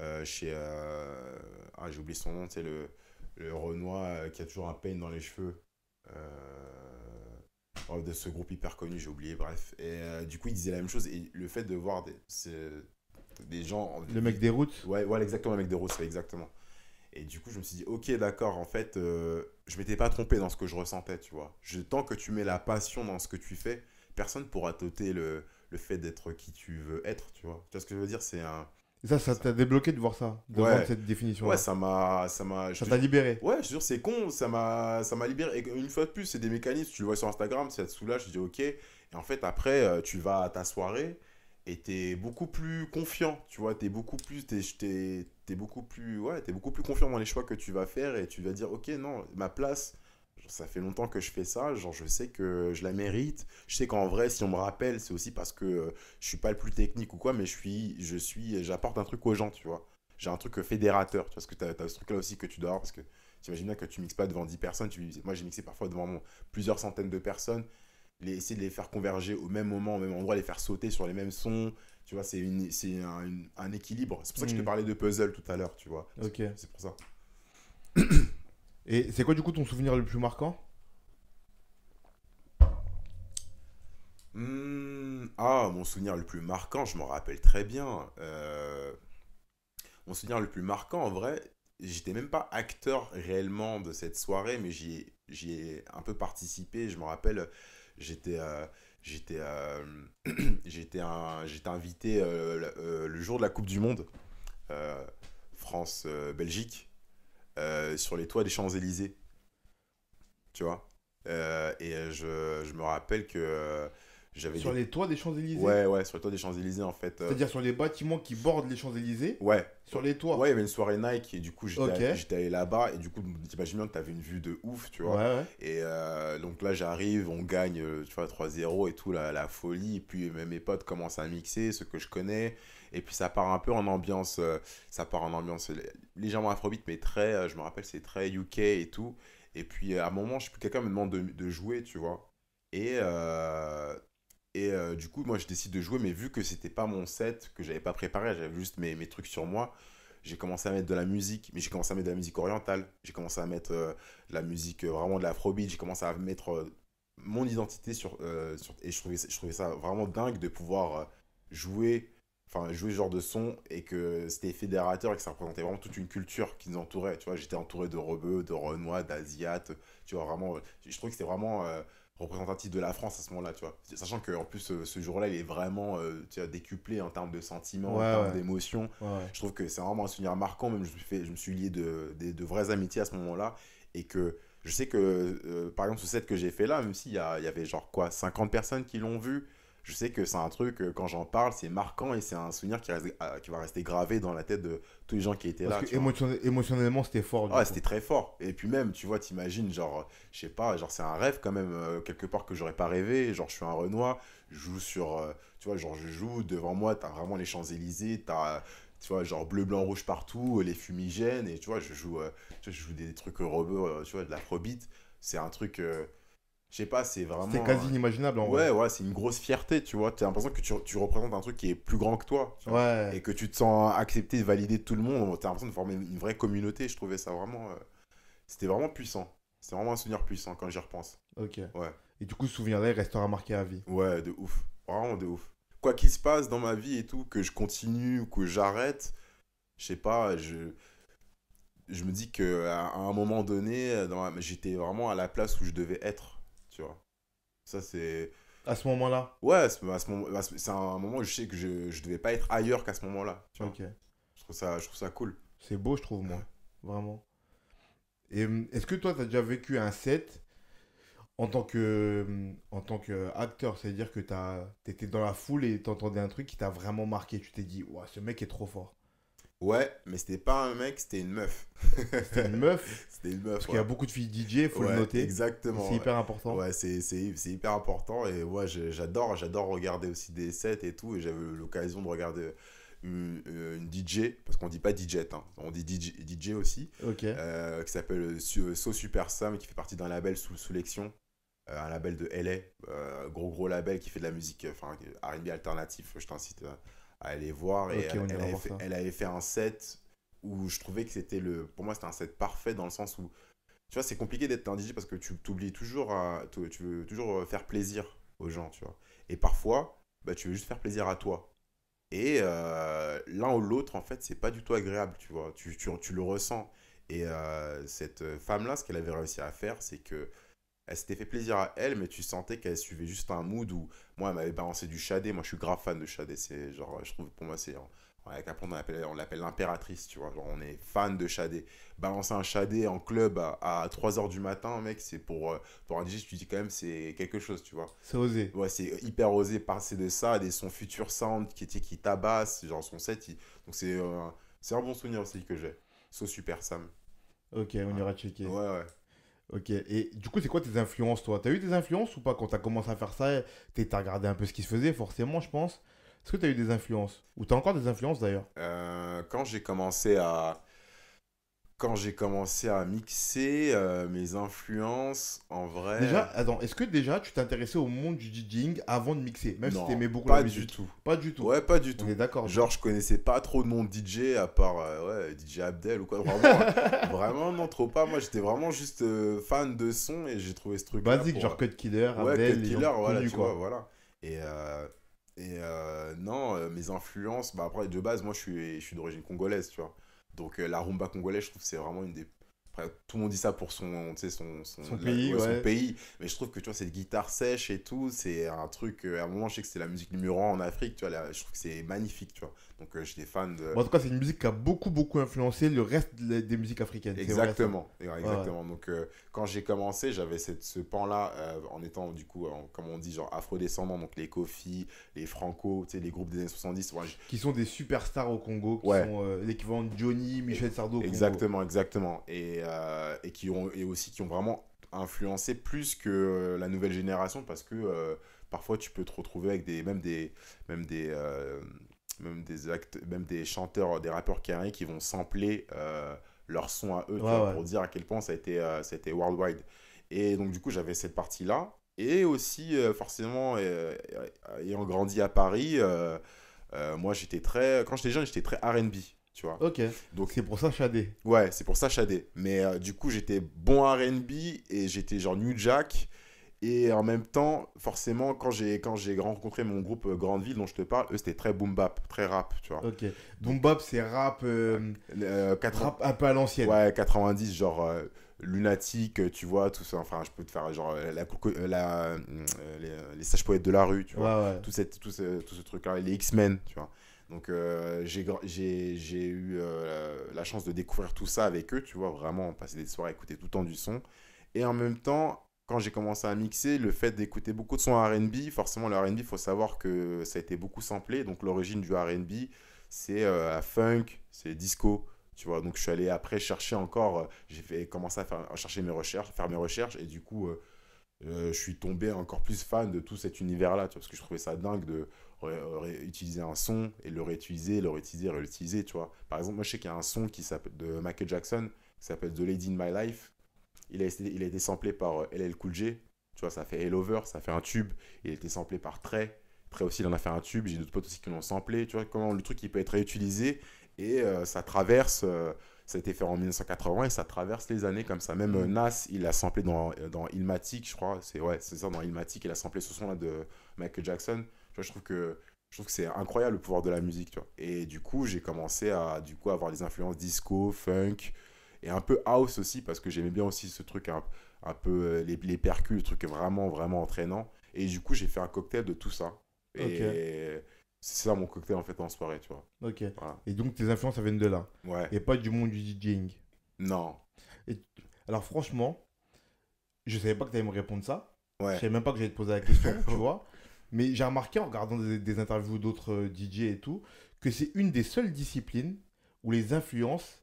euh, chez, euh, ah j'ai oublié son nom, tu sais, le, le Renoir euh, qui a toujours un peigne dans les cheveux. Euh... de ce groupe hyper connu, j'ai oublié, bref. Et euh, du coup, il disait la même chose. Et le fait de voir des, c'est, des gens... Le mec des routes. Ouais, ouais, exactement, le mec des routes, c'est exactement. Et du coup, je me suis dit, ok, d'accord, en fait, euh, je m'étais pas trompé dans ce que je ressentais, tu vois. Je, tant que tu mets la passion dans ce que tu fais, personne pourra t'ôter le, le fait d'être qui tu veux être, tu vois. Tu vois ce que je veux dire, c'est un... Et ça, ça t'a débloqué de voir ça, de ouais. voir cette définition. -là. Ouais, ça m'a, ça m'a. Ça t'a libéré. Ouais, je suis sûr, c'est con, ça m'a, ça m'a libéré. Et une fois de plus, c'est des mécanismes. Tu le vois sur Instagram, ça te soulage. Je dis ok. Et en fait, après, tu vas à ta soirée et t'es beaucoup plus confiant. Tu vois, t'es beaucoup plus, t'es, t'es, t'es beaucoup plus, ouais, t'es beaucoup plus confiant dans les choix que tu vas faire et tu vas dire ok, non, ma place. Ça fait longtemps que je fais ça, genre je sais que je la mérite. Je sais qu'en vrai, si on me rappelle, c'est aussi parce que je suis pas le plus technique ou quoi, mais je suis, je suis, j'apporte un truc aux gens, tu vois. J'ai un truc fédérateur, tu vois, parce que tu as, as ce truc-là aussi que tu dois avoir, parce que tu imagines bien que tu mixes pas devant dix personnes. Tu, moi, j'ai mixé parfois devant mon, plusieurs centaines de personnes, les, essayer de les faire converger au même moment, au même endroit, les faire sauter sur les mêmes sons. Tu vois, c'est un, une, un équilibre. C'est pour ça que mmh. je te parlais de puzzle tout à l'heure, tu vois. Ok. C'est pour ça. Et c'est quoi du coup ton souvenir le plus marquant? mmh, Ah, mon souvenir le plus marquant, je m'en rappelle très bien. Euh, mon souvenir le plus marquant, en vrai, j'étais même pas acteur réellement de cette soirée, mais j'y ai, ai un peu participé. Je me rappelle, j'étais euh, j'étais euh, j'étais invité euh, le, euh, le jour de la Coupe du Monde, euh, France-Belgique. Euh, Euh, sur les toits des Champs-Élysées, tu vois, euh, et je, je me rappelle que euh, j'avais sur des... les toits des Champs-Élysées. Ouais, ouais, sur les toits des Champs-Élysées en fait. Euh... C'est-à-dire sur les bâtiments qui bordent les Champs-Élysées. Ouais. Sur les toits. Ouais, il y avait une soirée Nike et du coup j'étais okay. allé, allé là-bas et du coup t'imagines bien que t'avais une vue de ouf, tu vois. Ouais, ouais. Et euh, donc là j'arrive, on gagne, tu vois, trois zéro et tout, la, la folie. Et puis mes potes commencent à mixer, ceux que je connais. Et puis ça part un peu en ambiance, euh, ça part en ambiance légèrement afrobeat, mais très, euh, je me rappelle, c'est très U K et tout. Et puis euh, à un moment, je sais plus, quelqu'un me demande de, de jouer, tu vois. Et, euh, et euh, du coup, moi, je décide de jouer, mais vu que c'était pas mon set, que j'avais pas préparé, j'avais juste mes, mes trucs sur moi, j'ai commencé à mettre de la musique, mais j'ai commencé à mettre de la musique orientale, j'ai commencé à mettre euh, de la musique euh, vraiment de l'afrobeat, j'ai commencé à mettre euh, mon identité sur, euh, sur... Et je trouvais, je trouvais ça vraiment dingue de pouvoir euh, jouer... Enfin, jouer ce genre de son et que c'était fédérateur et que ça représentait vraiment toute une culture qui nous entourait. Tu vois, j'étais entouré de Rebeux, de Renois, d'Asiates. Tu vois, vraiment, je trouve que c'était vraiment euh, représentatif de la France à ce moment-là, tu vois. Sachant qu'en plus, euh, ce jour-là, il est vraiment euh, tu vois, décuplé en termes de sentiments, ouais, en termes ouais. d'émotions. Ouais, ouais. Je trouve que c'est vraiment un souvenir marquant. Même, je me suis, fait, je me suis lié de, de, de vraies amitiés à ce moment-là. Et que je sais que, euh, par exemple, ce set que j'ai fait là, même s'il y, y avait genre quoi, cinquante personnes qui l'ont vu, je sais que c'est un truc, quand j'en parle, c'est marquant et c'est un souvenir qui, reste, qui va rester gravé dans la tête de tous les gens qui étaient là. Parce que émotionnel, émotionnellement, c'était fort. Ah, c'était très fort. Et puis même, tu vois, t'imagines, genre, je sais pas, genre c'est un rêve quand même, euh, quelque part que j'aurais pas rêvé. Genre, je suis un Renois, je joue sur, euh, tu vois, genre je joue, devant moi, t'as vraiment les Champs-Élysées, t'as, tu vois, genre bleu, blanc, rouge partout, les fumigènes, et tu vois, je joue, euh, tu vois, je joue des trucs rebeux, euh, tu vois, de l'afrobeat. C'est un truc... Euh, je sais pas, c'est vraiment... C'est quasi inimaginable en vrai. Ouais, ouais, c'est une grosse fierté, tu vois. T'as l'impression que tu, tu représentes un truc qui est plus grand que toi. Tu vois, ouais. Et que tu te sens accepté, validé de tout le monde. T'as l'impression de former une vraie communauté. Je trouvais ça vraiment... Euh... C'était vraiment puissant. C'était vraiment un souvenir puissant quand j'y repense. Ok. Ouais. Et du coup, ce souvenir-là, il restera marqué à vie. Ouais, de ouf. Vraiment de ouf. Quoi qu'il se passe dans ma vie et tout, que je continue ou que j'arrête, je sais pas, je... Je me dis qu'à un moment donné, dans ma... j'étais vraiment à la place où je devais être. Tu vois. Ça, c'est... À ce moment-là? Ouais, c'est ce un moment où je sais que je, je devais pas être ailleurs qu'à ce moment-là. Ok. Je trouve ça, je trouve ça cool. C'est beau, je trouve, moi. Ouais. Vraiment. Et est-ce que toi, tu as déjà vécu un set en tant qu'acteur? C'est-à-dire que tu étais dans la foule et tu entendais un truc qui t'a vraiment marqué. Tu t'es dit, ouais, ce mec est trop fort. Ouais, mais c'était pas un mec, c'était une meuf. C'était une meuf. C'était une meuf. Parce ouais. qu'il y a beaucoup de filles D J, il faut ouais, le noter. Exactement. C'est ouais. hyper important. Ouais, c'est hyper important. Et ouais, j'adore j'adore regarder aussi des sets et tout. Et j'avais l'occasion de regarder une, une D J, parce qu'on dit pas D J, hein, on dit D J, D J aussi. Ok. Euh, qui s'appelle So Super Sam, qui fait partie d'un label sous Soulection. Un label de L A. Euh, gros, gros label qui fait de la musique, enfin, R and B alternatif, je t'incite. Hein. À aller voir et okay, elle, elle, avait fait, elle avait fait un set où je trouvais que c'était le pour moi c'était un set parfait dans le sens où tu vois c'est compliqué d'être un D J parce que tu t'oublies toujours à, tu, tu veux toujours faire plaisir aux gens tu vois et parfois bah tu veux juste faire plaisir à toi et euh, l'un ou l'autre en fait c'est pas du tout agréable tu vois tu, tu, tu le ressens et euh, cette femme là ce qu'elle avait réussi à faire c'est que elle s'était fait plaisir à elle, mais tu sentais qu'elle suivait juste un mood où, moi, elle m'avait balancé du Shadé. Moi, je suis grave fan de Shadé. C'est genre, je trouve, pour moi, c'est... Avec un point, on l'appelle l'impératrice, tu vois. Genre, on est fan de Shadé. Balancer un Shadé en club à, à trois heures du matin, mec, c'est pour, pour un D J, tu dis quand même, c'est quelque chose, tu vois. C'est osé. Ouais, c'est hyper osé, passer de ça à des, son futur sound qui, qui tabasse, genre son set. Il... Donc, c'est euh, un bon souvenir aussi que j'ai. So Super Sam. Ok, on ouais. ira checker. Ouais, ouais. Ok, et du coup, c'est quoi tes influences, toi? T'as eu des influences ou pas? Quand t'as commencé à faire ça, t'as regardé un peu ce qui se faisait, forcément, je pense. Est-ce que tu as eu des influences? Ou tu as encore des influences d'ailleurs? euh, Quand j'ai commencé à... Quand j'ai commencé à mixer euh, mes influences, en vrai... Déjà, attends, est-ce que déjà tu t'intéressais au monde du DJing avant de mixer? Même non, si tu aimais beaucoup la musique. Pas du tout. Pas du tout. Ouais, pas du tout. On est d'accord. Genre, je connaissais pas trop de nom de D J à part euh, ouais, D J Abdel ou quoi. Vraiment, vraiment non, trop pas. Moi, j'étais vraiment juste euh, fan de son et j'ai trouvé ce truc basique, pour... genre Cut Killer, ouais, Abdel. Cut Killer, voilà, tu quoi. vois, voilà. Et... Euh... Et euh, non, euh, mes influences, bah après de base, moi je suis, je suis d'origine congolaise, tu vois. Donc euh, la rumba congolaise, je trouve que c'est vraiment une des... Après, tout le monde dit ça pour son, son, son, son, la, pays, ouais, ouais. son pays, mais je trouve que tu vois, cette guitare sèche et tout, c'est un truc, euh, à un moment je sais que c'était la musique numéro un en Afrique, tu vois, là, je trouve que c'est magnifique, tu vois. Donc euh, j'étais fan de... Bon, en tout cas, c'est une musique qui a beaucoup, beaucoup influencé le reste des musiques africaines. Exactement, vrai, exactement. Ouais. Donc euh, quand j'ai commencé, j'avais ce pan-là, euh, en étant du coup, euh, comme on dit, genre afro-descendant, donc les Kofi, les Franco, tu sais, les groupes des années soixante-dix. Ouais, qui sont des superstars au Congo, qui ouais. sont euh, l'équivalent de Johnny, Michel Sardou au Congo. Exactement, exactement. Et... Euh, et qui ont et aussi qui ont vraiment influencé plus que euh, la nouvelle génération, parce que euh, parfois tu peux te retrouver avec des même des même des euh, même des actes même des chanteurs, des rappeurs carrés qui vont sampler euh, leur son à eux, ouais, vois, ouais. pour dire à quel point ça a été euh, ça a été worldwide. Et donc du coup j'avais cette partie là et aussi euh, forcément euh, ayant grandi à Paris, euh, euh, moi j'étais très quand j'étais jeune j'étais très R and B. Tu vois. Ok, donc c'est pour ça Shadé. Ouais, c'est pour ça Shadé. Mais euh, du coup, j'étais bon R and B et j'étais genre New Jack. Et en même temps, forcément, quand j'ai quand j'ai rencontré mon groupe Grande Ville dont je te parle, eux, c'était très boom bap, très rap, tu vois. Ok, boom bap, c'est rap, euh, euh, quatre-vingts... rap un peu à l'ancienne. Ouais, quatre-vingt-dix, genre... Euh... Lunatique, tu vois, tout ça. Enfin, je peux te faire genre la, la, la, euh, les, les sages poètes de la rue, tu vois, ouais, ouais. Tout, cette, tout ce, tout ce truc-là, les X-Men, tu vois. Donc, euh, j'ai eu euh, la chance de découvrir tout ça avec eux, tu vois, vraiment passer des soirées à écouter tout le temps du son. Et en même temps, quand j'ai commencé à mixer, le fait d'écouter beaucoup de son R and B, forcément, le R and B, il faut savoir que ça a été beaucoup samplé. Donc, l'origine du R and B, c'est euh, la funk, c'est disco. Tu vois, donc je suis allé après chercher encore, euh, j'ai fait commencer à, faire, à chercher mes recherches, faire mes recherches, et du coup, euh, euh, je suis tombé encore plus fan de tout cet univers-là, tu vois, parce que je trouvais ça dingue de réutiliser un son et le réutiliser, le réutiliser, le réutiliser, tu vois. Par exemple, moi, je sais qu'il y a un son qui s'appelle de Michael Jackson, qui s'appelle The Lady in My Life. Il a été, il a été samplé par L L Cool J, tu vois, ça fait Hell Over, ça fait un tube. Il a été samplé par Trey, Trey aussi, il en a fait un tube. J'ai d'autres potes aussi qui l'ont samplé, tu vois, comment le truc, il peut être réutilisé. Et euh, ça traverse, euh, ça a été fait en mille neuf cent quatre-vingts et ça traverse les années comme ça. Même euh, Nas, il a samplé dans, dans Illmatic, je crois. C'est ouais, ça, dans Illmatic, il a samplé ce son-là de Michael Jackson. Tu vois, je trouve que, je trouve que c'est incroyable le pouvoir de la musique. Tu vois. Et du coup, j'ai commencé à du coup, avoir des influences disco, funk et un peu house aussi, parce que j'aimais bien aussi ce truc, hein, un peu euh, les, les percus, le truc vraiment, vraiment entraînant. Et du coup, j'ai fait un cocktail de tout ça. Et... Okay. C'est ça mon cocktail en fait en soirée, tu vois. Ok. Voilà. Et donc tes influences, ça vient de là. Ouais. Et pas du monde du DJing. Non. Et... Alors franchement, je savais pas que tu allais me répondre ça. Ouais. Je savais même pas que j'allais te poser la question, tu vois. Mais j'ai remarqué en regardant des, des interviews d'autres D J et tout, que c'est une des seules disciplines où les influences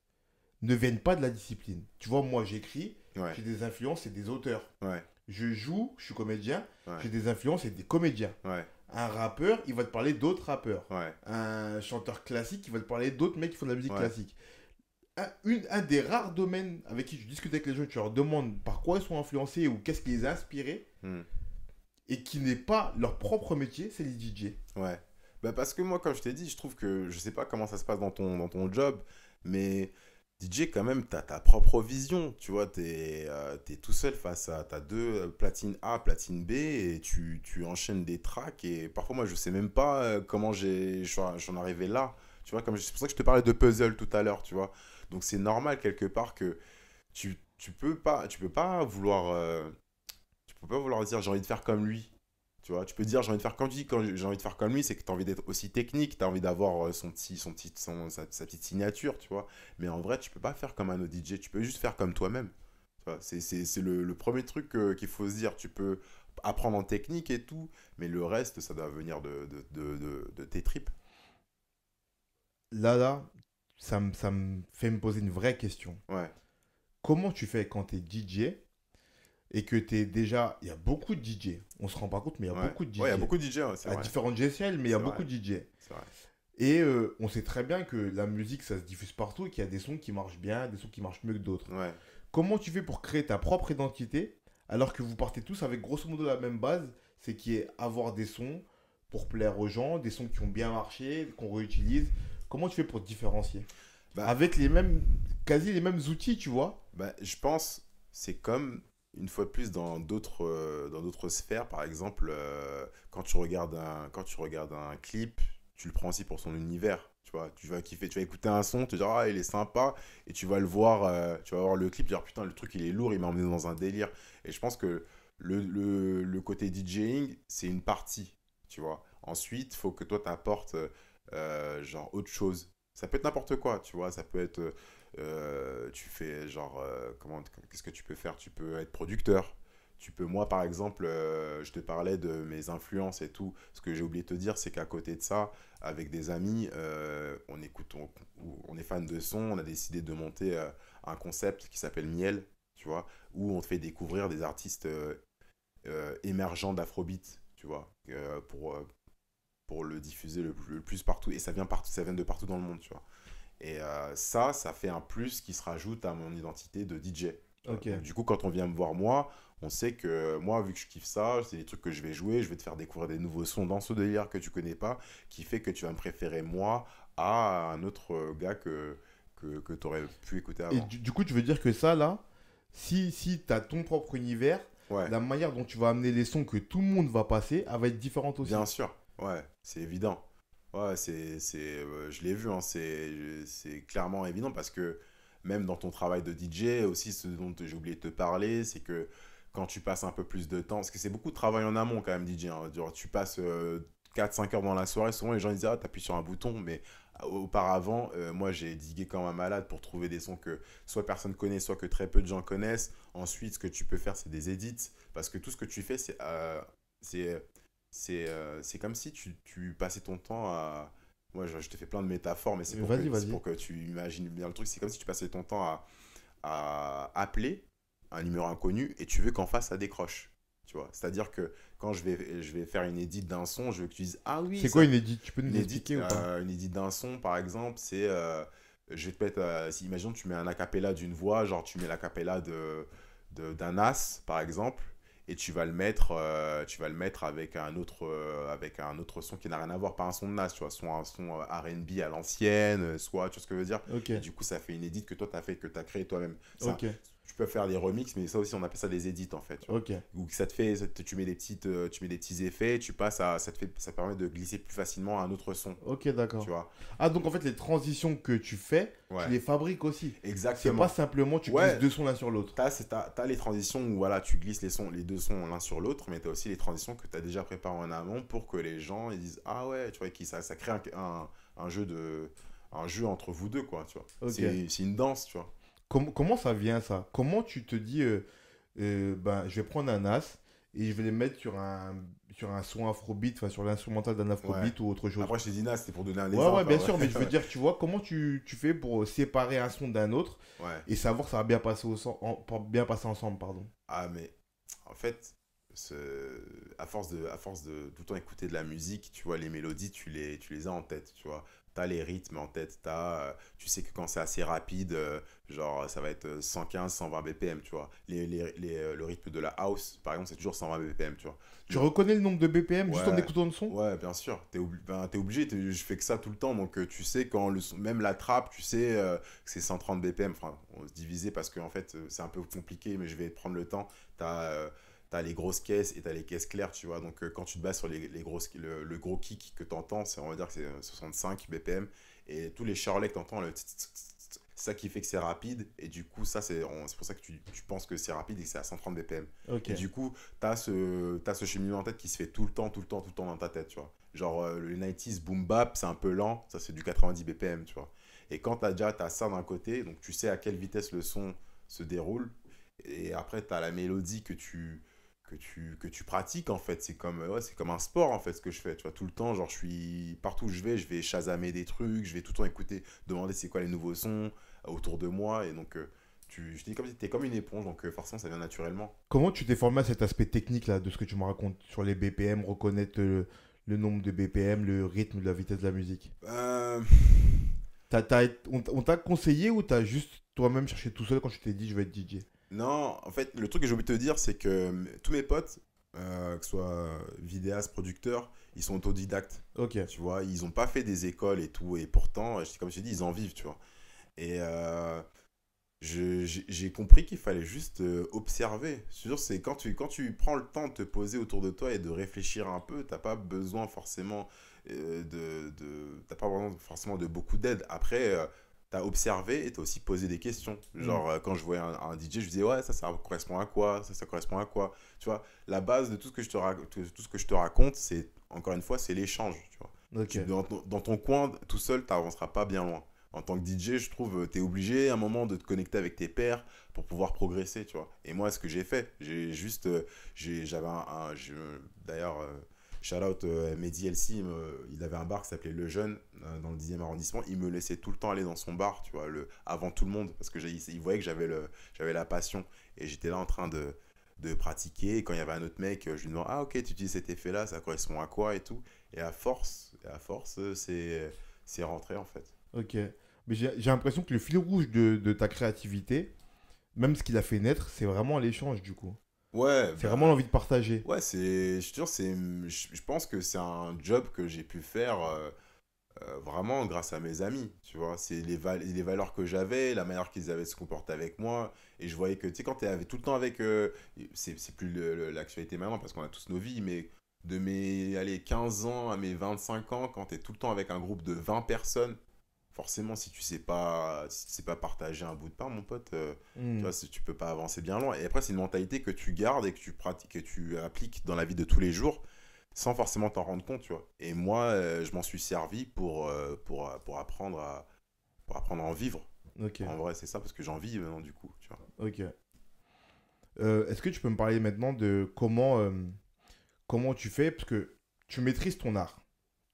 ne viennent pas de la discipline. Tu vois, moi j'écris, ouais. j'ai des influences et des auteurs. Ouais. Je joue, je suis comédien, ouais. j'ai des influences et des comédiens. Ouais. Un rappeur, il va te parler d'autres rappeurs. Ouais. Un chanteur classique, il va te parler d'autres mecs qui font de la musique ouais. classique. Un, une, un des rares domaines avec qui je discute avec les gens, tu leur demandes par quoi ils sont influencés ou qu'est-ce qui les a inspirés, mm. et qui n'est pas leur propre métier, c'est les D J. Ouais. Bah parce que moi, comme je t'ai dit, je trouve que je sais pas comment ça se passe dans ton, dans ton job, mais D J, quand même, tu as ta propre vision. Tu vois, tu es, euh, t'es tout seul face à... Tu as deux, platine A, platine B, et tu, tu enchaînes des tracks. Et parfois, moi, je ne sais même pas comment j'en suis arrivé là. Tu vois, c'est pour ça que je te parlais de puzzle tout à l'heure, tu vois. Donc, c'est normal, quelque part, que tu ne tu peux, peux pas vouloir... Euh, faut pas vouloir dire j'ai envie de faire comme lui. Tu vois, tu peux dire j'ai envie de faire comme lui. Quand j'ai envie de faire comme lui, c'est que tu as envie d'être aussi technique, tu as envie d'avoir son petit, son petit, son, sa, sa petite signature, tu vois. Mais en vrai, tu peux pas faire comme un autre D J, tu peux juste faire comme toi-même. C'est le, le premier truc qu'il faut se dire. Tu peux apprendre en technique et tout, mais le reste, ça doit venir de, de, de, de, de tes tripes. Là, là, ça me ça me fait me poser une vraie question. Ouais. Comment tu fais quand tu es D J et que tu es déjà... Il y a beaucoup de D J. On ne se rend pas compte, mais il y a ouais. beaucoup de D J. Ouais, il y a beaucoup de D J, ouais, c'est vrai. À différentes échelles, mais il y a vrai. beaucoup de D J. C'est vrai. Et euh, on sait très bien que la musique, ça se diffuse partout et qu'il y a des sons qui marchent bien, des sons qui marchent mieux que d'autres. Ouais. Comment tu fais pour créer ta propre identité alors que vous partez tous avec grosso modo la même base, c'est qui est avoir des sons pour plaire aux gens, des sons qui ont bien marché, qu'on réutilise. Comment tu fais pour te différencier bah, avec les mêmes, quasi les mêmes outils, tu vois? Bah, je pense c'est comme une fois de plus dans d'autres euh, dans d'autres sphères, par exemple euh, quand tu regardes un quand tu regardes un clip, tu le prends aussi pour son univers. Tu vois, tu vas kiffer, tu vas écouter un son, tu vas dire ah il est sympa et tu vas le voir, euh, tu vas voir le clip, tu vas dire putain le truc il est lourd, il m'a emmené dans un délire. Et je pense que le, le, le côté DJing c'est une partie, tu vois. Ensuite faut que toi t'apportes euh, genre autre chose. Ça peut être n'importe quoi, tu vois, ça peut être euh, tu fais genre euh, comment, qu'est-ce que tu peux faire? Tu peux être producteur. Tu peux, moi par exemple, euh, je te parlais de mes influences et tout. Ce que j'ai oublié de te dire, c'est qu'à côté de ça, avec des amis, euh, on écoute, on, on est fan de son. On a décidé de monter euh, un concept qui s'appelle Miel, tu vois, où on te fait découvrir des artistes euh, euh, émergents d'Afrobeat, tu vois, euh, pour, euh, pour le diffuser le, le plus partout. Et ça vient, partout, ça vient de partout dans le monde, tu vois. Et euh, ça, ça fait un plus qui se rajoute à mon identité de D J. Okay. Donc, du coup, quand on vient me voir moi, on sait que moi, vu que je kiffe ça, c'est des trucs que je vais jouer, je vais te faire découvrir des nouveaux sons dans ce délire que tu connais pas, qui fait que tu vas me préférer moi à un autre gars que, que, que tu aurais pu écouter avant. Et du, du coup, tu veux dire que ça, là, si, si tu as ton propre univers, ouais. la manière dont tu vas amener les sons que tout le monde va passer, elle va être différente aussi. Bien sûr, ouais, c'est évident. Ouais, c'est, c'est, euh, je l'ai vu, hein, c'est, c'est clairement évident parce que même dans ton travail de D J, aussi ce dont j'ai oublié de te parler, c'est que quand tu passes un peu plus de temps, parce que c'est beaucoup de travail en amont quand même, D J. Hein. Tu passes euh, quatre cinq heures dans la soirée, souvent les gens ils disent « Ah, t'appuies sur un bouton », mais auparavant, euh, moi j'ai digué comme un malade pour trouver des sons que soit personne connaît, soit que très peu de gens connaissent. Ensuite, ce que tu peux faire, c'est des edits, parce que tout ce que tu fais, c'est euh, euh, comme si tu, tu passais ton temps à… Moi, je, je te fais plein de métaphores, mais c'est pour, pour que tu imagines bien le truc. C'est comme si tu passais ton temps à, à appeler un numéro inconnu et tu veux qu'en face ça décroche, tu vois. C'est-à-dire que quand je vais, je vais faire une édite d'un son, je veux que tu dises ah oui. C'est quoi une édite? Tu peux nous expliquer ou pas? Une édite d'un son, par exemple, c'est euh, je vais te mettre. Euh, si, imagine, tu mets un acapella d'une voix, genre tu mets l'acapella de d'un as, par exemple, et tu vas le mettre, euh, tu vas le mettre avec un autre, euh, avec un autre son qui n'a rien à voir, pas un son de nas, tu vois, soit un son euh, R and B à l'ancienne, soit tu vois ce que je veux dire. Okay. Et du coup, ça fait une édite que toi t'as fait, que t'as créé toi-même. Ok. Tu peux faire des remixes, mais ça aussi on appelle ça des edits en fait. Ok. Ou ça te fait, ça te, tu mets des petites, tu mets des petits effets, tu passes à, ça te fait, ça permet de glisser plus facilement à un autre son. Ok, d'accord. Tu vois. Ah donc en fait les transitions que tu fais, ouais. tu les fabriques aussi. Exactement. C'est pas simplement tu ouais. glisses deux sons l'un sur l'autre. T'as, c'est, t'as, t'as les transitions où voilà tu glisses les sons, les deux sons l'un sur l'autre, mais t'as aussi les transitions que t'as déjà préparées en amont pour que les gens ils disent ah ouais tu vois qui ça, ça crée un, un, un jeu de, un jeu entre vous deux quoi tu vois. Okay. C'est une danse tu vois. Comment ça vient ça? Comment tu te dis, euh, euh, ben, je vais prendre un as et je vais les mettre sur un, sur un son afrobeat, enfin sur l'instrumental d'un afrobeat ouais. ou autre chose? Après, je t'ai dit nas, c'était pour donner un exemple. Ouais, ouais bien ouais. sûr, mais je veux dire, tu vois, comment tu, tu fais pour séparer un son d'un autre ouais. et savoir que ça va bien passer, au son, en, bien passer ensemble pardon. Ah, mais en fait, ce, à force, de, à force de tout le temps écouter de la musique, tu vois, les mélodies, tu les, tu les as en tête, tu vois. T'as les rythmes en tête, t'as, tu sais que quand c'est assez rapide, euh, genre ça va être cent quinze, cent vingt B P M, tu vois. Les, les, les, le rythme de la house, par exemple, c'est toujours cent vingt B P M, tu vois. Tu donc, reconnais le nombre de B P M ouais, juste en écoutant le son? Ouais, bien sûr. T'es obli ben, t'es obligé, t'es, je fais que ça tout le temps. Donc euh, tu sais, quand le son, même la trappe, tu sais euh, que c'est cent trente B P M. Enfin, on se divisait parce qu'en fait, c'est un peu compliqué, mais je vais prendre le temps. T'as... Euh, T'as les grosses caisses et t'as les caisses claires, tu vois. Donc, euh, quand tu te bases sur les, les grosses, le, le gros kick que t'entends, on va dire que c'est soixante-cinq B P M. Et tous les charlets que t'entends, le... ça qui fait que c'est rapide, et du coup ça c'est pour ça que tu, tu penses que c'est rapide et que c'est à cent trente B P M. Okay. Et du coup t'as ce, t'as ce cheminement en tête qui se fait tout le temps, tout le temps, tout le temps dans ta tête, tu vois. Genre euh, le nineties boom bap c'est un peu lent, ça c'est du quatre-vingt-dix B P M, tu vois. Et quand t'as déjà t'as ça d'un côté, donc tu sais à quelle vitesse le son se déroule, et après t'as la mélodie que tu que tu que tu pratiques en fait. C'est comme ouais, c'est comme un sport en fait ce que je fais, tu vois, tout le temps. Genre je suis partout où je vais, je vais chasamer des trucs, je vais tout le temps écouter, demander c'est quoi les nouveaux sons autour de moi, et donc euh, tu je dis comme t'es comme une éponge, donc euh, forcément ça vient naturellement. Comment tu t'es formé à cet aspect technique là de ce que tu me racontes sur les B P M, reconnaître le, le nombre de B P M, le rythme, la vitesse de la musique? euh... t'as, t'as, on t'a conseillé ou t'as juste toi-même cherché tout seul quand je t'ai dit je vais être D J? Non, en fait, le truc que j'ai oublié de te dire, c'est que tous mes potes, euh, que ce soit vidéastes, producteurs, ils sont autodidactes. Ok. Tu vois, ils n'ont pas fait des écoles et tout. Et pourtant, comme je t'ai dit, ils en vivent, tu vois. Et euh, j'ai compris qu'il fallait juste observer. C'est quand tu, quand tu prends le temps de te poser autour de toi et de réfléchir un peu, tu n'as pas besoin forcément de, de, t'as pas besoin forcément de beaucoup d'aide. Après... Euh, t'as observé et t'as aussi posé des questions. Genre, mmh. euh, quand je voyais un, un D J, je disais, ouais, ça, ça correspond à quoi? Ça, ça correspond à quoi? Tu vois, la base de tout ce que je te, rac tout, tout ce que je te raconte, c'est, encore une fois, c'est l'échange. Okay. Dans, dans ton coin, tout seul, t'avanceras pas bien loin. En tant que D J, je trouve, t'es obligé à un moment de te connecter avec tes pairs pour pouvoir progresser, tu vois. Et moi, ce que j'ai fait, j'ai juste, j'avais un, un d'ailleurs... Euh, shout out euh, Mehdi Elsi, euh, il avait un bar qui s'appelait Le Jeune euh, dans le dixième arrondissement. Il me laissait tout le temps aller dans son bar, tu vois, le, avant tout le monde, parce que il voyait que j'avais la passion. Et j'étais là en train de, de pratiquer. Et quand il y avait un autre mec, je lui demandais, ah ok, tu utilises cet effet-là, ça correspond à quoi et tout. Et à force, à force, c'est rentré en fait. Ok, mais j'ai l'impression que le fil rouge de, de ta créativité, même ce qu'il a fait naître, c'est vraiment l'échange du coup. Ouais, c'est bah, vraiment l'envie de partager. Ouais, c'est, je, je, je pense que c'est un job que j'ai pu faire euh, euh, vraiment grâce à mes amis. Tu vois, c'est les, va les valeurs que j'avais, la manière qu'ils avaient de se comporter avec moi. Et je voyais que, tu sais, quand tu es tout le temps avec... Euh, c'est plus l'actualité maintenant parce qu'on a tous nos vies, mais de mes allez, quinze ans à mes vingt-cinq ans, quand tu es tout le temps avec un groupe de vingt personnes, forcément, si tu sais pas, si tu sais pas partager un bout de pain, mon pote, euh, mmh. tu vois, tu peux pas avancer bien loin. Et après, c'est une mentalité que tu gardes et que tu pratiques, que tu appliques dans la vie de tous les jours, sans forcément t'en rendre compte, tu vois. Et moi, euh, je m'en suis servi pour euh, pour pour apprendre à pour apprendre à en vivre. Okay. En vrai, c'est ça parce que j'en vis maintenant du coup, tu vois. Ok. Euh, Est-ce que tu peux me parler maintenant de comment euh, comment tu fais parce que tu maîtrises ton art,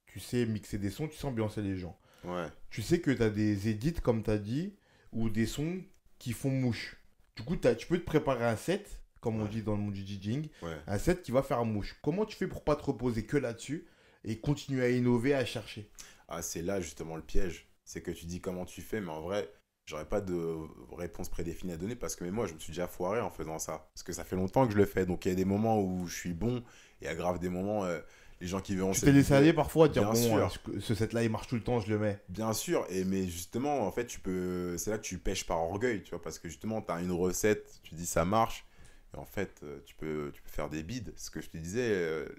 tu sais mixer des sons, tu sais ambiancer les gens. Ouais. Tu sais que tu as des edits, comme tu as dit, ou des sons qui font mouche. Du coup, t'as, tu peux te préparer un set, comme ouais. on dit dans le monde du DJing, ouais. un set qui va faire mouche. Comment tu fais pour pas te reposer que là-dessus et continuer à innover, à chercher? Ah, c'est là justement le piège. C'est que tu dis comment tu fais, mais en vrai, j'aurais pas de réponse prédéfinie à donner parce que mais moi, je me suis déjà foiré en faisant ça. Parce que ça fait longtemps que je le fais. Donc, il y a des moments où je suis bon et il y a grave des moments... Euh, les gens qui verront... Tu t'es laissé aller parfois, dire, bon, hein, ce set-là, il marche tout le temps, je le mets. Bien sûr, et, mais justement, en fait, tu peux... c'est là que tu pêches par orgueil, tu vois, parce que justement, tu as une recette, tu dis ça marche, et en fait, tu peux, tu peux faire des bides. Ce que je te disais, euh,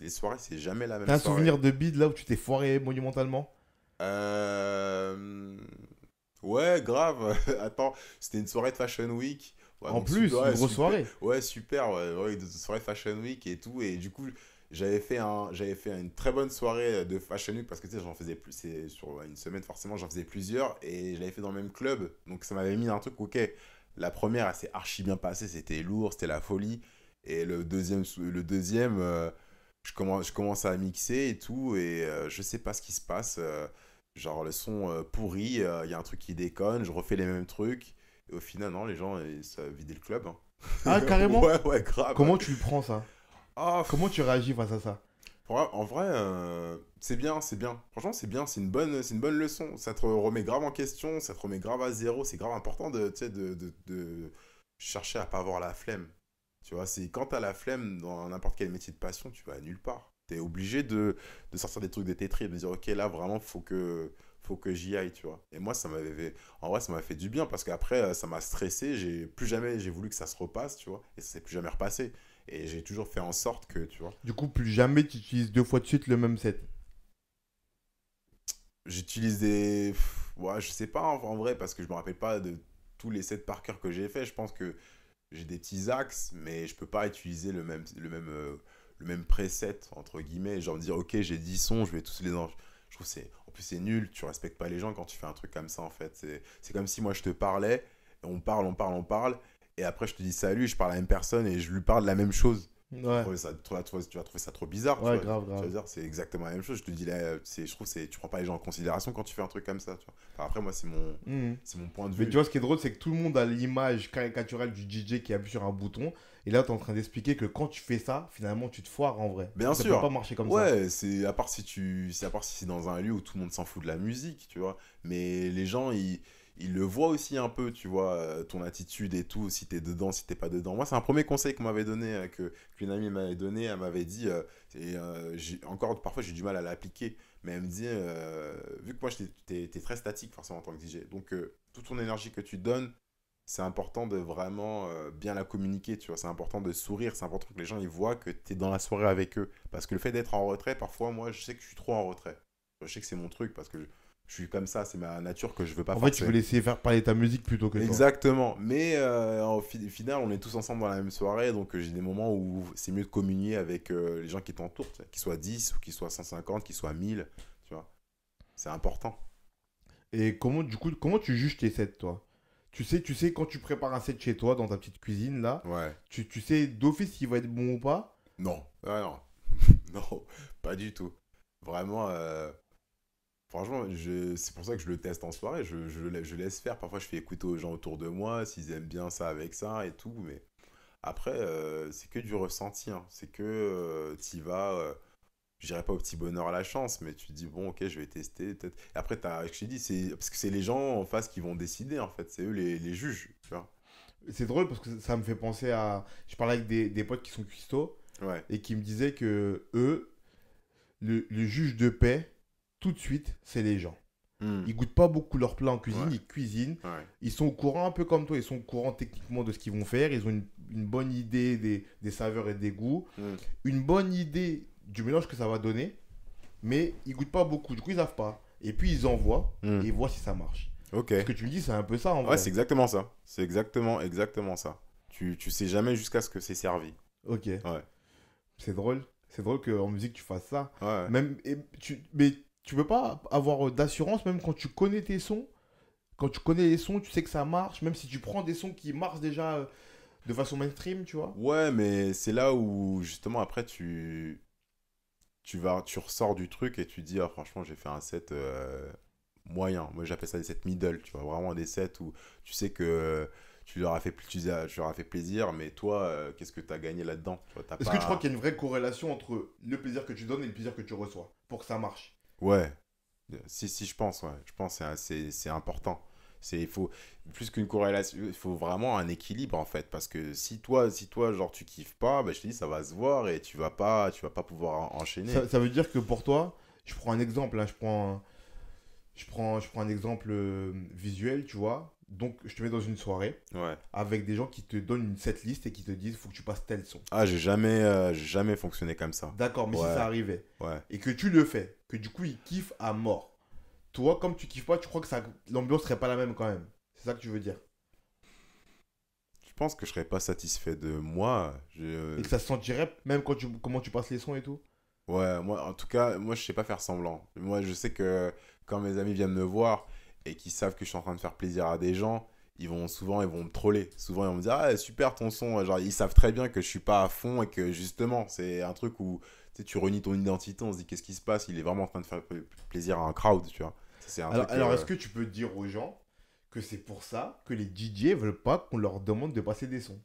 les soirées, c'est jamais la même soirée. T'as un souvenir de bide, là, où tu t'es foiré monumentalement? Euh... Ouais, grave. Attends, c'était une soirée de Fashion Week. Ouais, en plus, super, une grosse super, soirée. Ouais, super, ouais, ouais, une soirée Fashion Week et tout, et du coup... J'avais fait, un, j'avais fait une très bonne soirée de Fashion Week parce que tu sais, j'en faisais plus. C'est sur une semaine, forcément, j'en faisais plusieurs et je l'avais fait dans le même club. Donc, ça m'avait mis un truc, ok. La première, elle s'est archi bien passée, c'était lourd, c'était la folie. Et le deuxième, le deuxième euh, je, commence, je commence à mixer et tout. Et euh, je sais pas ce qui se passe. Euh, genre, le son euh, pourri, il euh, y a un truc qui déconne, je refais les mêmes trucs. Et au final, non, les gens, ils, ça a vidé le club. Hein. Ah, carrément? Ouais, ouais, grave. Comment tu le prends, ça? Oh, comment tu réagis face à ça? En vrai, euh, c'est bien, c'est bien. Franchement, c'est bien, c'est une bonne, c'est une bonne leçon. Ça te remet grave en question, ça te remet grave à zéro. C'est grave important de, de, de, de chercher à pas avoir la flemme. Tu vois, c'est quand t'as la flemme dans n'importe quel métier de passion, tu vas à nulle part. T'es obligé de, de sortir des trucs de tes tripes, de dire ok, là vraiment faut que, faut que j'y aille, tu vois. Et moi, ça m'avait, fait... en vrai, ça m'a fait du bien parce qu'après, ça m'a stressé. J'ai plus jamais, j'ai voulu que ça se repasse, tu vois, et ça s'est plus jamais repassé. Et j'ai toujours fait en sorte que, tu vois... Du coup, plus jamais tu utilises deux fois de suite le même set? J'utilise des... Ouais, je sais pas en, en vrai, parce que je me rappelle pas de tous les sets par cœur que j'ai fait. Je pense que j'ai des petits axes, mais je peux pas utiliser le même, le même, euh, le même preset, entre guillemets. Genre me dire, ok, j'ai dix sons, je vais tous les... En... Je trouve c'est en plus, c'est nul. Tu respectes pas les gens quand tu fais un truc comme ça, en fait. C'est comme si moi, je te parlais, et on parle, on parle, on parle, et après, je te dis salut, je parle à la même personne, et je lui parle de la même chose. Ouais. Tu, ça, tu, vas, tu vas trouver ça trop bizarre. Ouais, tu vois, grave, grave. Tu vas dire, c'est exactement la même chose. Je te dis là, je trouve que tu prends pas les gens en considération quand tu fais un truc comme ça. Tu vois. Enfin, après, moi, c'est mon, mmh. c'est mon point de vue. Mais tu vois, ce qui est drôle, c'est que tout le monde a l'image caricaturale du D J qui appuie sur un bouton. Et là, tu es en train d'expliquer que quand tu fais ça, finalement, tu te foires en vrai. Bien ça sûr. Ça peut pas marcher comme ouais, ça. Ouais, c'est à part si tu, c'est à part si c'est dans un lieu où tout le monde s'en fout de la musique, tu vois. Mais les gens, ils. Il le voit aussi un peu, tu vois, ton attitude et tout, si t'es dedans, si t'es pas dedans. Moi, c'est un premier conseil qu'on m'avait donné, que qu'une amie m'avait donné. Elle m'avait dit, euh, et euh, j'ai, encore parfois j'ai du mal à l'appliquer, mais elle me dit, euh, vu que moi, t'es très statique forcément en tant que D J, donc euh, toute ton énergie que tu donnes, c'est important de vraiment euh, bien la communiquer, tu vois. C'est important de sourire, c'est important que les gens ils voient que t'es dans la soirée avec eux. Parce que le fait d'être en retrait, parfois, moi, je sais que je suis trop en retrait. Je sais que c'est mon truc parce que... Je... Je suis comme ça, c'est ma nature que je veux pas faire. En fait, tu veux laisser faire parler ta musique plutôt que toi. Exactement. Mais euh, au final, on est tous ensemble dans la même soirée. Donc, j'ai des moments où c'est mieux de communier avec euh, les gens qui t'entourent, qu'ils soient dix ou qu'ils soient cent cinquante, qu'ils soient mille. Tu vois, c'est important. Et comment, du coup, comment tu juges tes sets, toi? Tu sais, tu sais, quand tu prépares un set chez toi, dans ta petite cuisine, là, ouais. tu, tu sais d'office s'il va être bon ou pas? Non. Ah, non. Non, pas du tout. Vraiment. Euh... Franchement, c'est pour ça que je le teste en soirée, je, je, je laisse faire. Parfois, je fais écouter aux gens autour de moi, s'ils aiment bien ça avec ça et tout. Mais après, euh, c'est que du ressenti. Hein. C'est que euh, tu y vas, euh, je dirais pas au petit bonheur à la chance, mais tu te dis, bon, ok, je vais tester. Peut-être. Et après, t'as, je te dis, c'est, parce que c'est les gens en face qui vont décider, en fait. C'est eux les, les juges. Tu vois. C'est drôle parce que ça me fait penser à... Je parlais avec des, des potes qui sont cuistots, ouais. Et qui me disaient que eux, le, le juge de paix, tout de suite, c'est les gens. Mmh. Ils goûtent pas beaucoup leur plat en cuisine, ouais. Ils cuisinent. Ouais. Ils sont au courant un peu comme toi, ils sont au courant techniquement de ce qu'ils vont faire. Ils ont une, une bonne idée des, des saveurs et des goûts. Mmh. Une bonne idée du mélange que ça va donner. Mais ils goûtent pas beaucoup, du coup ils savent pas. Et puis ils envoient, mmh. et ils voient si ça marche. Okay. Ce que tu me dis, c'est un peu ça en vrai. Ouais, c'est exactement ça. C'est exactement, exactement ça. Tu, tu sais jamais jusqu'à ce que c'est servi. Ok. Ouais. C'est drôle. C'est drôle qu'en musique, tu fasses ça. Ouais. Même, et tu, mais... Tu peux pas avoir d'assurance, même quand tu connais tes sons. Quand tu connais les sons, tu sais que ça marche. Même si tu prends des sons qui marchent déjà de façon mainstream, tu vois. Ouais, mais c'est là où, justement, après, tu, tu, vas, tu ressors du truc et tu dis, ah, franchement, j'ai fait un set euh, moyen. Moi, j'appelle ça des sets middle, tu vois. Vraiment des sets où tu sais que... Tu leur, as fait, tu leur as fait plaisir, mais toi, euh, qu'est-ce que tu as gagné là-dedans? Est-ce que tu crois qu'il y a une vraie corrélation entre le plaisir que tu donnes et le plaisir que tu reçois pour que ça marche? Ouais, si, si, je pense, ouais. Je pense que c'est important. C'est, il faut, plus qu'une corrélation, il faut vraiment un équilibre, en fait. Parce que si toi, si toi genre, tu kiffes pas, bah, je te dis, ça va se voir et tu vas pas, tu vas pas pouvoir enchaîner. Ça, ça veut dire que pour toi, je prends un exemple, hein, je, prends un, je, prends, je prends un exemple visuel, tu vois. Donc, je te mets dans une soirée, ouais. Avec des gens qui te donnent une setlist et qui te disent « faut que tu passes tel son ». Ah, j'ai jamais, euh, jamais fonctionné comme ça. D'accord, mais ouais. Si ça arrivait, ouais. Et que tu le fais, que du coup, ils kiffent à mort. Toi, comme tu kiffes pas, tu crois que l'ambiance serait pas la même quand même. C'est ça que tu veux dire? Je pense que je serais pas satisfait de moi. Je... Et que ça se sentirait même quand tu... comment tu passes les sons et tout? Ouais, moi, en tout cas, moi, je sais pas faire semblant. Moi, je sais que quand mes amis viennent me voir... et qui savent que je suis en train de faire plaisir à des gens, ils vont souvent ils vont me troller. Souvent, ils vont me dire « Ah, super ton son !» Genre, ils savent très bien que je suis pas à fond et que justement, c'est un truc où tu sais, tu renies ton identité, on se dit « Qu'est-ce qui se passe ?» Il est vraiment en train de faire plaisir à un crowd, tu vois. C'est un alors, truc, alors euh... est-ce que tu peux dire aux gens que c'est pour ça que les D J veulent pas qu'on leur demande de passer des sons?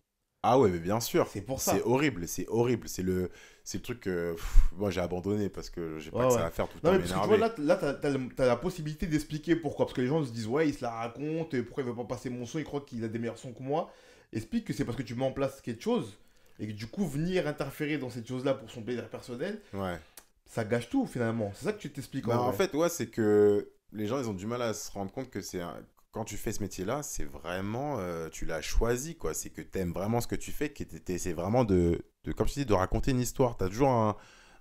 Ah ouais, mais bien sûr. C'est pour ça. C'est horrible, c'est horrible. C'est le, le truc que pff, moi j'ai abandonné parce que j'ai pas ouais, que ça ouais. à faire tout le non, temps m'énerver. Là, là tu as, as la possibilité d'expliquer pourquoi. Parce que les gens se disent, ouais, il se la raconte, pourquoi il veut pas passer mon son, il croit qu'il a des meilleurs sons que moi. Explique que c'est parce que tu mets en place quelque chose et que du coup, venir interférer dans cette chose-là pour son plaisir personnel, ouais. Ça gâche tout finalement. C'est ça que tu t'expliques en, en fait, ouais, c'est que les gens ils ont du mal à se rendre compte que c'est un. Quand tu fais ce métier-là, c'est vraiment, euh, tu l'as choisi, quoi. C'est que tu aimes vraiment ce que tu fais, que tu essaies vraiment de, de, comme je dis, de raconter une histoire. Tu as toujours un,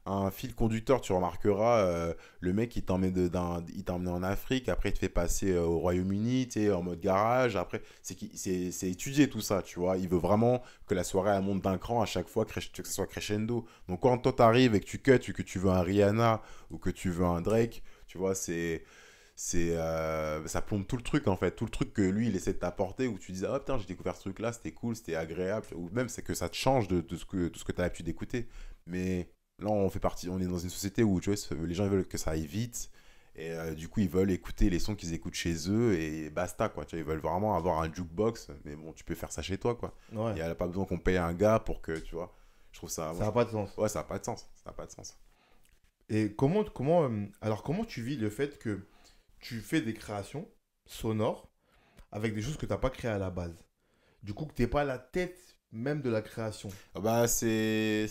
un fil conducteur, tu remarqueras, euh, le mec il t'emmène en Afrique, après il te fait passer au Royaume-Uni, tu sais, en mode garage, après c'est étudié tout ça, tu vois, il veut vraiment que la soirée elle monte d'un cran à chaque fois, que ça soit crescendo. Donc quand toi t'arrives et que tu cut, que tu veux un Rihanna ou que tu veux un Drake, tu vois, c'est... c'est euh, ça plombe tout le truc en fait, tout le truc que lui il essaie de t'apporter, où tu dis ah oh, putain j'ai découvert ce truc là, c'était cool, c'était agréable, ou même c'est que ça te change de, de ce que tout ce que t'as l'habitude d'écouter. Mais là on fait partie, on est dans une société où tu vois, les gens ils veulent que ça aille vite et euh, du coup ils veulent écouter les sons qu'ils écoutent chez eux et basta quoi, tu vois, ils veulent vraiment avoir un jukebox, mais bon tu peux faire ça chez toi quoi, ouais. Il n'y a pas besoin qu'on paye un gars pour que, tu vois, je trouve ça, ça n'a pas de sens. Ouais, ça n'a pas de sens, ça n'a pas de sens. Et comment comment alors comment tu vis le fait que tu fais des créations sonores avec des choses que tu n'as pas créées à la base? Du coup, que tu n'es pas à la tête même de la création. Bah, c'est...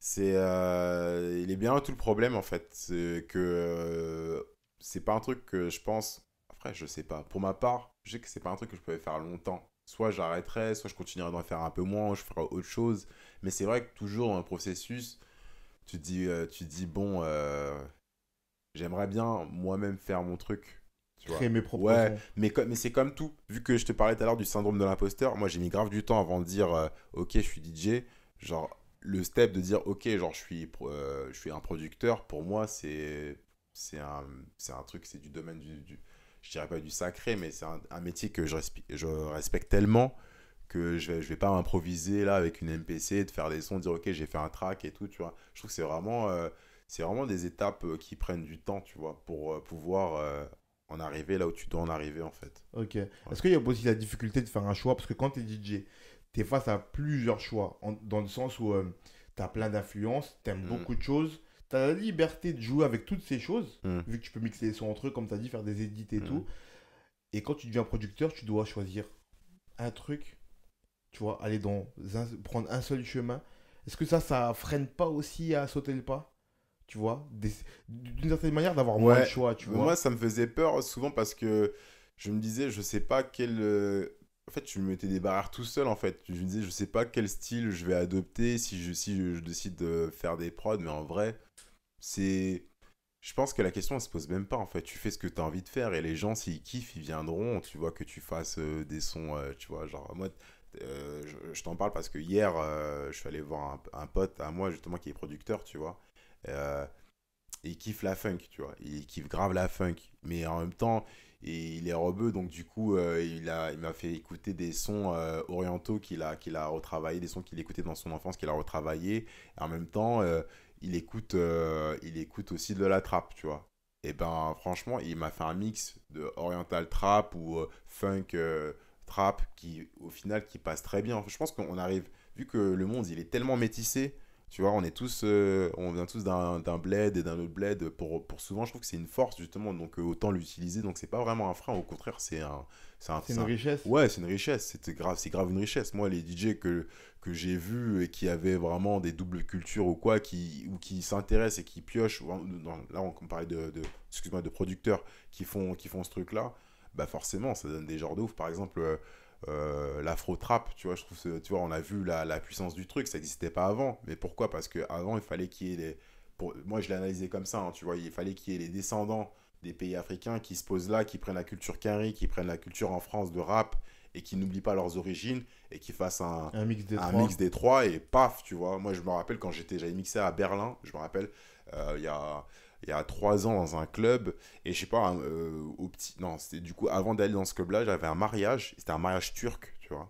c'est euh... Il est bien là tout le problème, en fait. C'est que c'est pas un truc que je pense... Après, je sais pas. Pour ma part, je sais que c'est pas un truc que je pouvais faire longtemps. Soit j'arrêterais, soit je continuerais d'en faire un peu moins, je ferais autre chose. Mais c'est vrai que toujours dans le processus, tu te dis, tu te dis bon... Euh... j'aimerais bien moi-même faire mon truc. Tu vois. Créer mes propres. Ouais, mais, mais c'est comme tout. Vu que je te parlais tout à l'heure du syndrome de l'imposteur, moi j'ai mis grave du temps avant de dire euh, ok, je suis D J. Genre, le step de dire ok, genre je suis, euh, je suis un producteur, pour moi c'est un, un truc, c'est du domaine du, du. Je dirais pas du sacré, mais c'est un, un métier que je, respe je respecte tellement que je vais, je vais pas improviser là avec une M P C, de faire des sons, de dire ok, j'ai fait un track et tout. Tu vois. Je trouve que c'est vraiment. Euh, C'est vraiment des étapes qui prennent du temps, tu vois, pour pouvoir euh, en arriver là où tu dois en arriver, en fait. Ok. Ouais. Est-ce qu'il y a aussi la difficulté de faire un choix? Parce que quand tu es D J, tu es face à plusieurs choix, en, dans le sens où euh, tu as plein d'influences, tu aimes mmh. beaucoup de choses, tu as la liberté de jouer avec toutes ces choses, mmh. vu que tu peux mixer les sons entre eux, comme tu as dit, faire des edits et mmh. tout. Et quand tu deviens producteur, tu dois choisir un truc, tu vois, aller dans un, prendre un seul chemin. Est-ce que ça, ça freine pas aussi à sauter le pas? Tu vois, d'une certaine manière d'avoir moins de choix, tu vois. Moi, ça me faisait peur souvent parce que je me disais, je sais pas quel... En fait, je me mettais des barrières tout seul, en fait. Je me disais, je sais pas quel style je vais adopter si je, si je décide de faire des prods. Mais en vrai, c'est... Je pense que la question, elle se pose même pas, en fait. Tu fais ce que tu as envie de faire et les gens, s'ils kiffent, ils viendront. Tu vois, que tu fasses des sons, tu vois, genre... Moi, euh, je, je t'en parle parce que hier, euh, je suis allé voir un, un pote à moi, justement, qui est producteur, tu vois. Euh, il kiffe la funk, tu vois, il kiffe grave la funk, mais en même temps il est rebeu, donc du coup euh, il a, il m'a fait écouter des sons euh, orientaux qu'il a, qu'il a retravaillé, des sons qu'il écoutait dans son enfance qu'il a retravaillé, et en même temps euh, il écoute euh, il écoute aussi de la trap, tu vois. Et ben franchement il m'a fait un mix de oriental trap ou euh, funk euh, trap qui au final qui passe très bien. Je pense qu'on arrive, vu que le monde il est tellement métissé. Tu vois, on est tous, euh, on vient tous d'un bled et d'un autre bled. Pour, pour souvent, je trouve que c'est une force, justement. Donc, euh, autant l'utiliser. Donc, c'est pas vraiment un frein. Au contraire, c'est un, un, une un... richesse. Ouais, c'est une richesse. C'est grave, grave une richesse. Moi, les D J que, que j'ai vus et qui avaient vraiment des doubles cultures ou quoi, qui, ou qui s'intéressent et qui piochent. Dans, là, on parlait de, de, excuse-moi, de producteurs qui font, qui font ce truc-là. Bah, forcément, ça donne des genres de ouf. Par exemple... Euh, Euh, l'afro-trap, tu vois, je trouve que, tu vois, on a vu la, la puissance du truc, ça n'existait pas avant. Mais pourquoi? Parce qu'avant, il fallait qu'il y ait les... Pour... Moi, je l'ai analysé comme ça, hein, tu vois, il fallait qu'il y ait les descendants des pays africains qui se posent là, qui prennent la culture Kari, qui prennent la culture en France de rap et qui n'oublient pas leurs origines et qui fassent un, un, mix, des un mix des trois et paf, tu vois. Moi, je me rappelle quand j'étais, j'avais mixé à Berlin, je me rappelle, euh, il y a... il y a trois ans dans un club, et je sais pas, euh, au petit... Non, c'était du coup, avant d'aller dans ce club-là, j'avais un mariage, c'était un mariage turc, tu vois.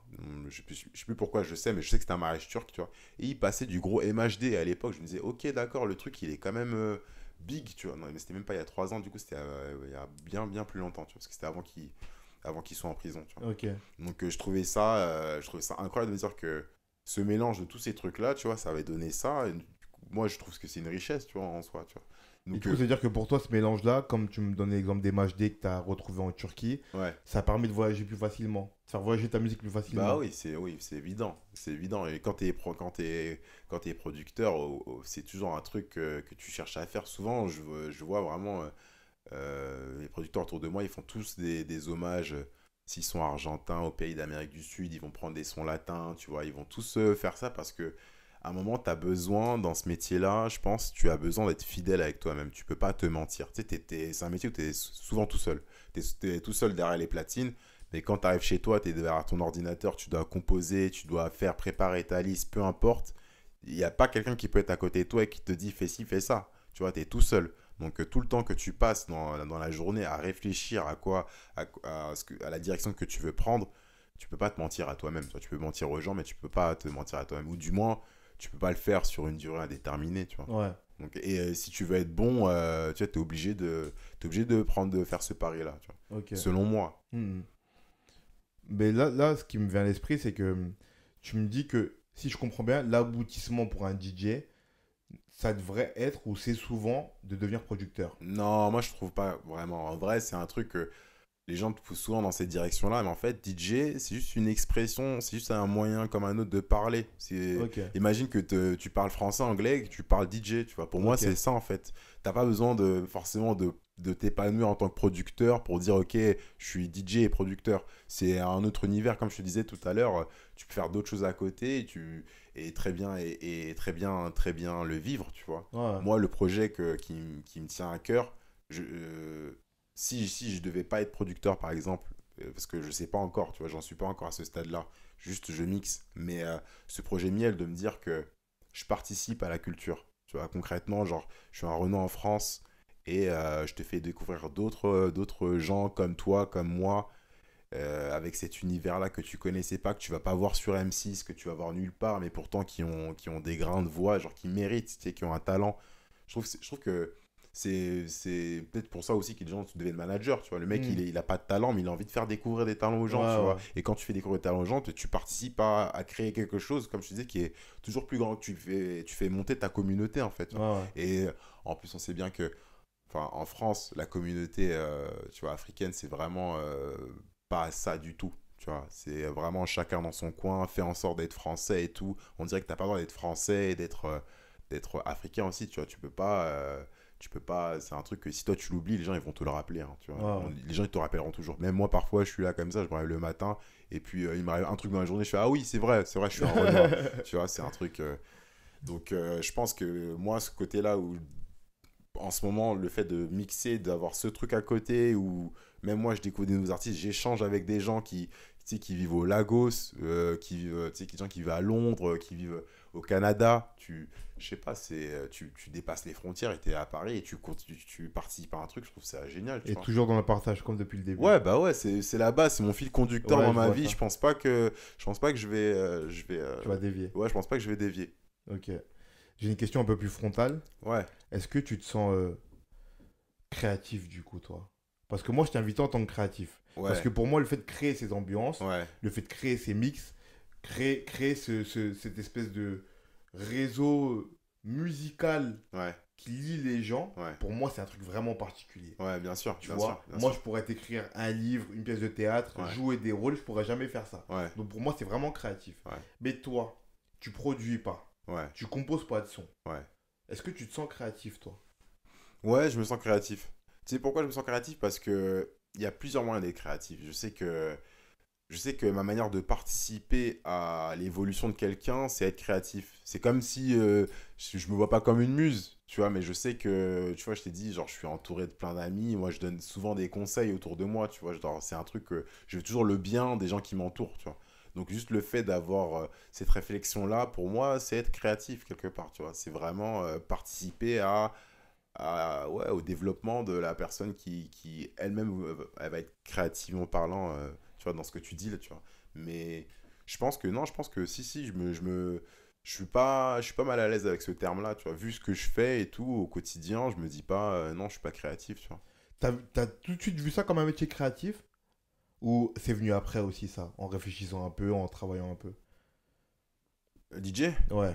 Je sais, plus, je sais plus pourquoi je sais, mais je sais que c'était un mariage turc, tu vois. Et il passait du gros M H D, et à l'époque, je me disais, ok, d'accord, le truc, il est quand même euh, big, tu vois. Non, mais c'était même pas il y a trois ans, du coup, c'était euh, il y a bien, bien plus longtemps, tu vois, parce que c'était avant qu'il avant qu'il soit en prison, tu vois. Okay. Donc, euh, je, trouvais ça, euh, je trouvais ça incroyable de me dire que ce mélange de tous ces trucs-là, tu vois, ça avait donné ça. Et, moi, je trouve que c'est une richesse, tu vois, en soi, tu vois. Donc, et du coup, c'est-à-dire que pour toi, ce mélange-là, comme tu me donnais l'exemple des M H D que tu as retrouvé en Turquie, ouais. Ça permet de voyager plus facilement, de faire voyager ta musique plus facilement. Bah oui, c'est oui, c'est évident, c'est évident. Et quand tu es, quand es, quand t'es producteur, c'est toujours un truc que, que tu cherches à faire. Souvent, je, je vois vraiment euh, les producteurs autour de moi, ils font tous des, des hommages. S'ils sont argentins, aux pays d'Amérique du Sud, ils vont prendre des sons latins, tu vois. Ils vont tous faire ça parce que à un moment, tu as besoin, dans ce métier-là, je pense, tu as besoin d'être fidèle avec toi-même. Tu peux pas te mentir. Tu sais, c'est un métier où tu es souvent tout seul. Tu es, es tout seul derrière les platines. Mais quand tu arrives chez toi, tu es derrière ton ordinateur, tu dois composer, tu dois faire préparer ta liste, peu importe. Il n'y a pas quelqu'un qui peut être à côté de toi et qui te dit « fais ci, fais ça ». Tu vois, tu es tout seul. Donc, tout le temps que tu passes dans, dans la journée à réfléchir à quoi, à, à, ce que, à la direction que tu veux prendre, tu ne peux pas te mentir à toi-même. Tu peux mentir aux gens, mais tu ne peux pas te mentir à toi-même. Ou du moins, tu ne peux pas le faire sur une durée indéterminée. Tu vois. Ouais. Donc, et euh, si tu veux être bon, euh, tu vois, t'es obligé de, t'es obligé de, prendre, de faire ce pari-là, tu vois, okay. Selon moi. Mmh. Mais là, là, ce qui me vient à l'esprit, c'est que tu me dis que, si je comprends bien, l'aboutissement pour un D J, ça devrait être, ou c'est souvent, de devenir producteur. Non, moi, je trouve pas vraiment. En vrai, c'est un truc que les gens te poussent souvent dans cette direction-là. Mais en fait, D J, c'est juste une expression, c'est juste un moyen comme un autre de parler. Okay. Imagine que te, tu parles français, anglais, que tu parles D J. Tu vois. Pour okay. moi, c'est ça, en fait. T'as pas besoin de, forcément de... de t'épanouir en tant que producteur pour dire ok je suis D J et producteur, c'est un autre univers. Comme je te disais tout à l'heure, tu peux faire d'autres choses à côté et, tu... et très bien et, et très bien très bien le vivre, tu vois. Ouais. Moi le projet que, qui, qui me tient à cœur, je, euh, si, si je devais pas être producteur par exemple, parce que je sais pas encore, tu vois, j'en suis pas encore à ce stade là, juste je mixe, mais euh, ce projet Miel de me dire que je participe à la culture, tu vois, concrètement, genre je suis un Renan en France. Et euh, je te fais découvrir d'autres d'autres gens comme toi, comme moi, euh, avec cet univers-là que tu connaissais pas, que tu vas pas voir sur M six, que tu vas voir nulle part, mais pourtant qui ont, qui ont des grains de voix, genre qui méritent, tu sais, qui ont un talent. Je trouve, je trouve que c'est, c'est peut-être pour ça aussi que les gens deviennent managers, tu vois. Le mec, mmh. il, est, il a pas de talent, mais il a envie de faire découvrir des talents aux gens, ouais, tu vois. Ouais. Et quand tu fais découvrir des talents aux gens, tu, tu participes à, à créer quelque chose, comme je te disais, qui est toujours plus grand. Tu fais, tu fais monter ta communauté, en fait. Ouais, ouais. Et en plus, on sait bien que Enfin, en France, la communauté euh, tu vois, africaine, c'est vraiment euh, pas ça du tout. Tu vois, c'est vraiment chacun dans son coin, fait en sorte d'être français et tout. On dirait que t'as pas le droit d'être français et d'être euh, d'être africain aussi. Tu vois, tu peux pas, euh, tu peux pas. C'est un truc que si toi tu l'oublies, les gens ils vont te le rappeler. Hein, tu vois, oh. les gens ils te rappelleront toujours. Même moi parfois, je suis là comme ça, je me réveille le matin et puis euh, il m'arrive un truc dans la journée, je fais ah oui c'est vrai, c'est vrai, je suis un Renoir. Tu vois, c'est un truc. Euh... Donc euh, je pense que moi ce côté-là où en ce moment, le fait de mixer, d'avoir ce truc à côté où même moi, je découvre des nouveaux artistes, j'échange avec des gens qui, tu sais, qui vivent au Lagos, euh, qui vivent, tu sais, des gens qui vivent à Londres, qui vivent au Canada. Tu, je sais pas, c'est, tu, tu dépasses les frontières et tu es à Paris et tu, tu, tu participes à un truc, je trouve ça génial. Tu et vois. Toujours dans le partage, comme depuis le début. Ouais, bah ouais, c'est, c'est la base, c'est mon fil conducteur ouais, dans ma vie. Ça. Je pense pas que je, pense pas que je vais... Euh, je vais euh, tu vas dévier. Ouais, je pense pas que je vais dévier. Ok. J'ai une question un peu plus frontale. Ouais. Est-ce que tu te sens euh, créatif du coup, toi? Parce que moi, je t'invite en tant que créatif. Ouais. Parce que pour moi, le fait de créer ces ambiances, ouais. le fait de créer ces mix, créer, créer ce, ce, cette espèce de réseau musical ouais. qui lie les gens, ouais. pour moi, c'est un truc vraiment particulier. Ouais, bien sûr. Tu bien vois, sûr, bien moi, sûr. Je pourrais t'écrire un livre, une pièce de théâtre, ouais. jouer des rôles, je pourrais jamais faire ça. Ouais. Donc pour moi, c'est vraiment créatif. Ouais. Mais toi, tu produis pas. Ouais. Tu composes pas de son. Ouais. Est-ce que tu te sens créatif, toi? Ouais, je me sens créatif. Tu sais pourquoi je me sens créatif? Parce que il y a plusieurs moyens d'être créatif. Je sais que je sais que ma manière de participer à l'évolution de quelqu'un, c'est être créatif. C'est comme si euh, je, je me vois pas comme une muse, tu vois, mais je sais que tu vois, je t'ai dit genre je suis entouré de plein d'amis, moi je donne souvent des conseils autour de moi, tu vois, genre c'est un truc que je veux toujours le bien des gens qui m'entourent, tu vois. Donc, juste le fait d'avoir euh, cette réflexion-là, pour moi, c'est être créatif quelque part, tu vois. C'est vraiment euh, participer à, à, ouais, au développement de la personne qui, qui elle-même, elle va être créativement parlant, euh, tu vois, dans ce que tu dis, là, tu vois. Mais je pense que, non, je pense que si, si, je me... Je me... Je suis pas, je suis pas mal à l'aise avec ce terme-là, tu vois. Vu ce que je fais et tout, au quotidien, je me dis pas, euh, non, je suis pas créatif, tu vois. T'as, t'as tout de suite vu ça comme un métier créatif ? Ou c'est venu après aussi ça, en réfléchissant un peu, en travaillant un peu? D J? Ouais.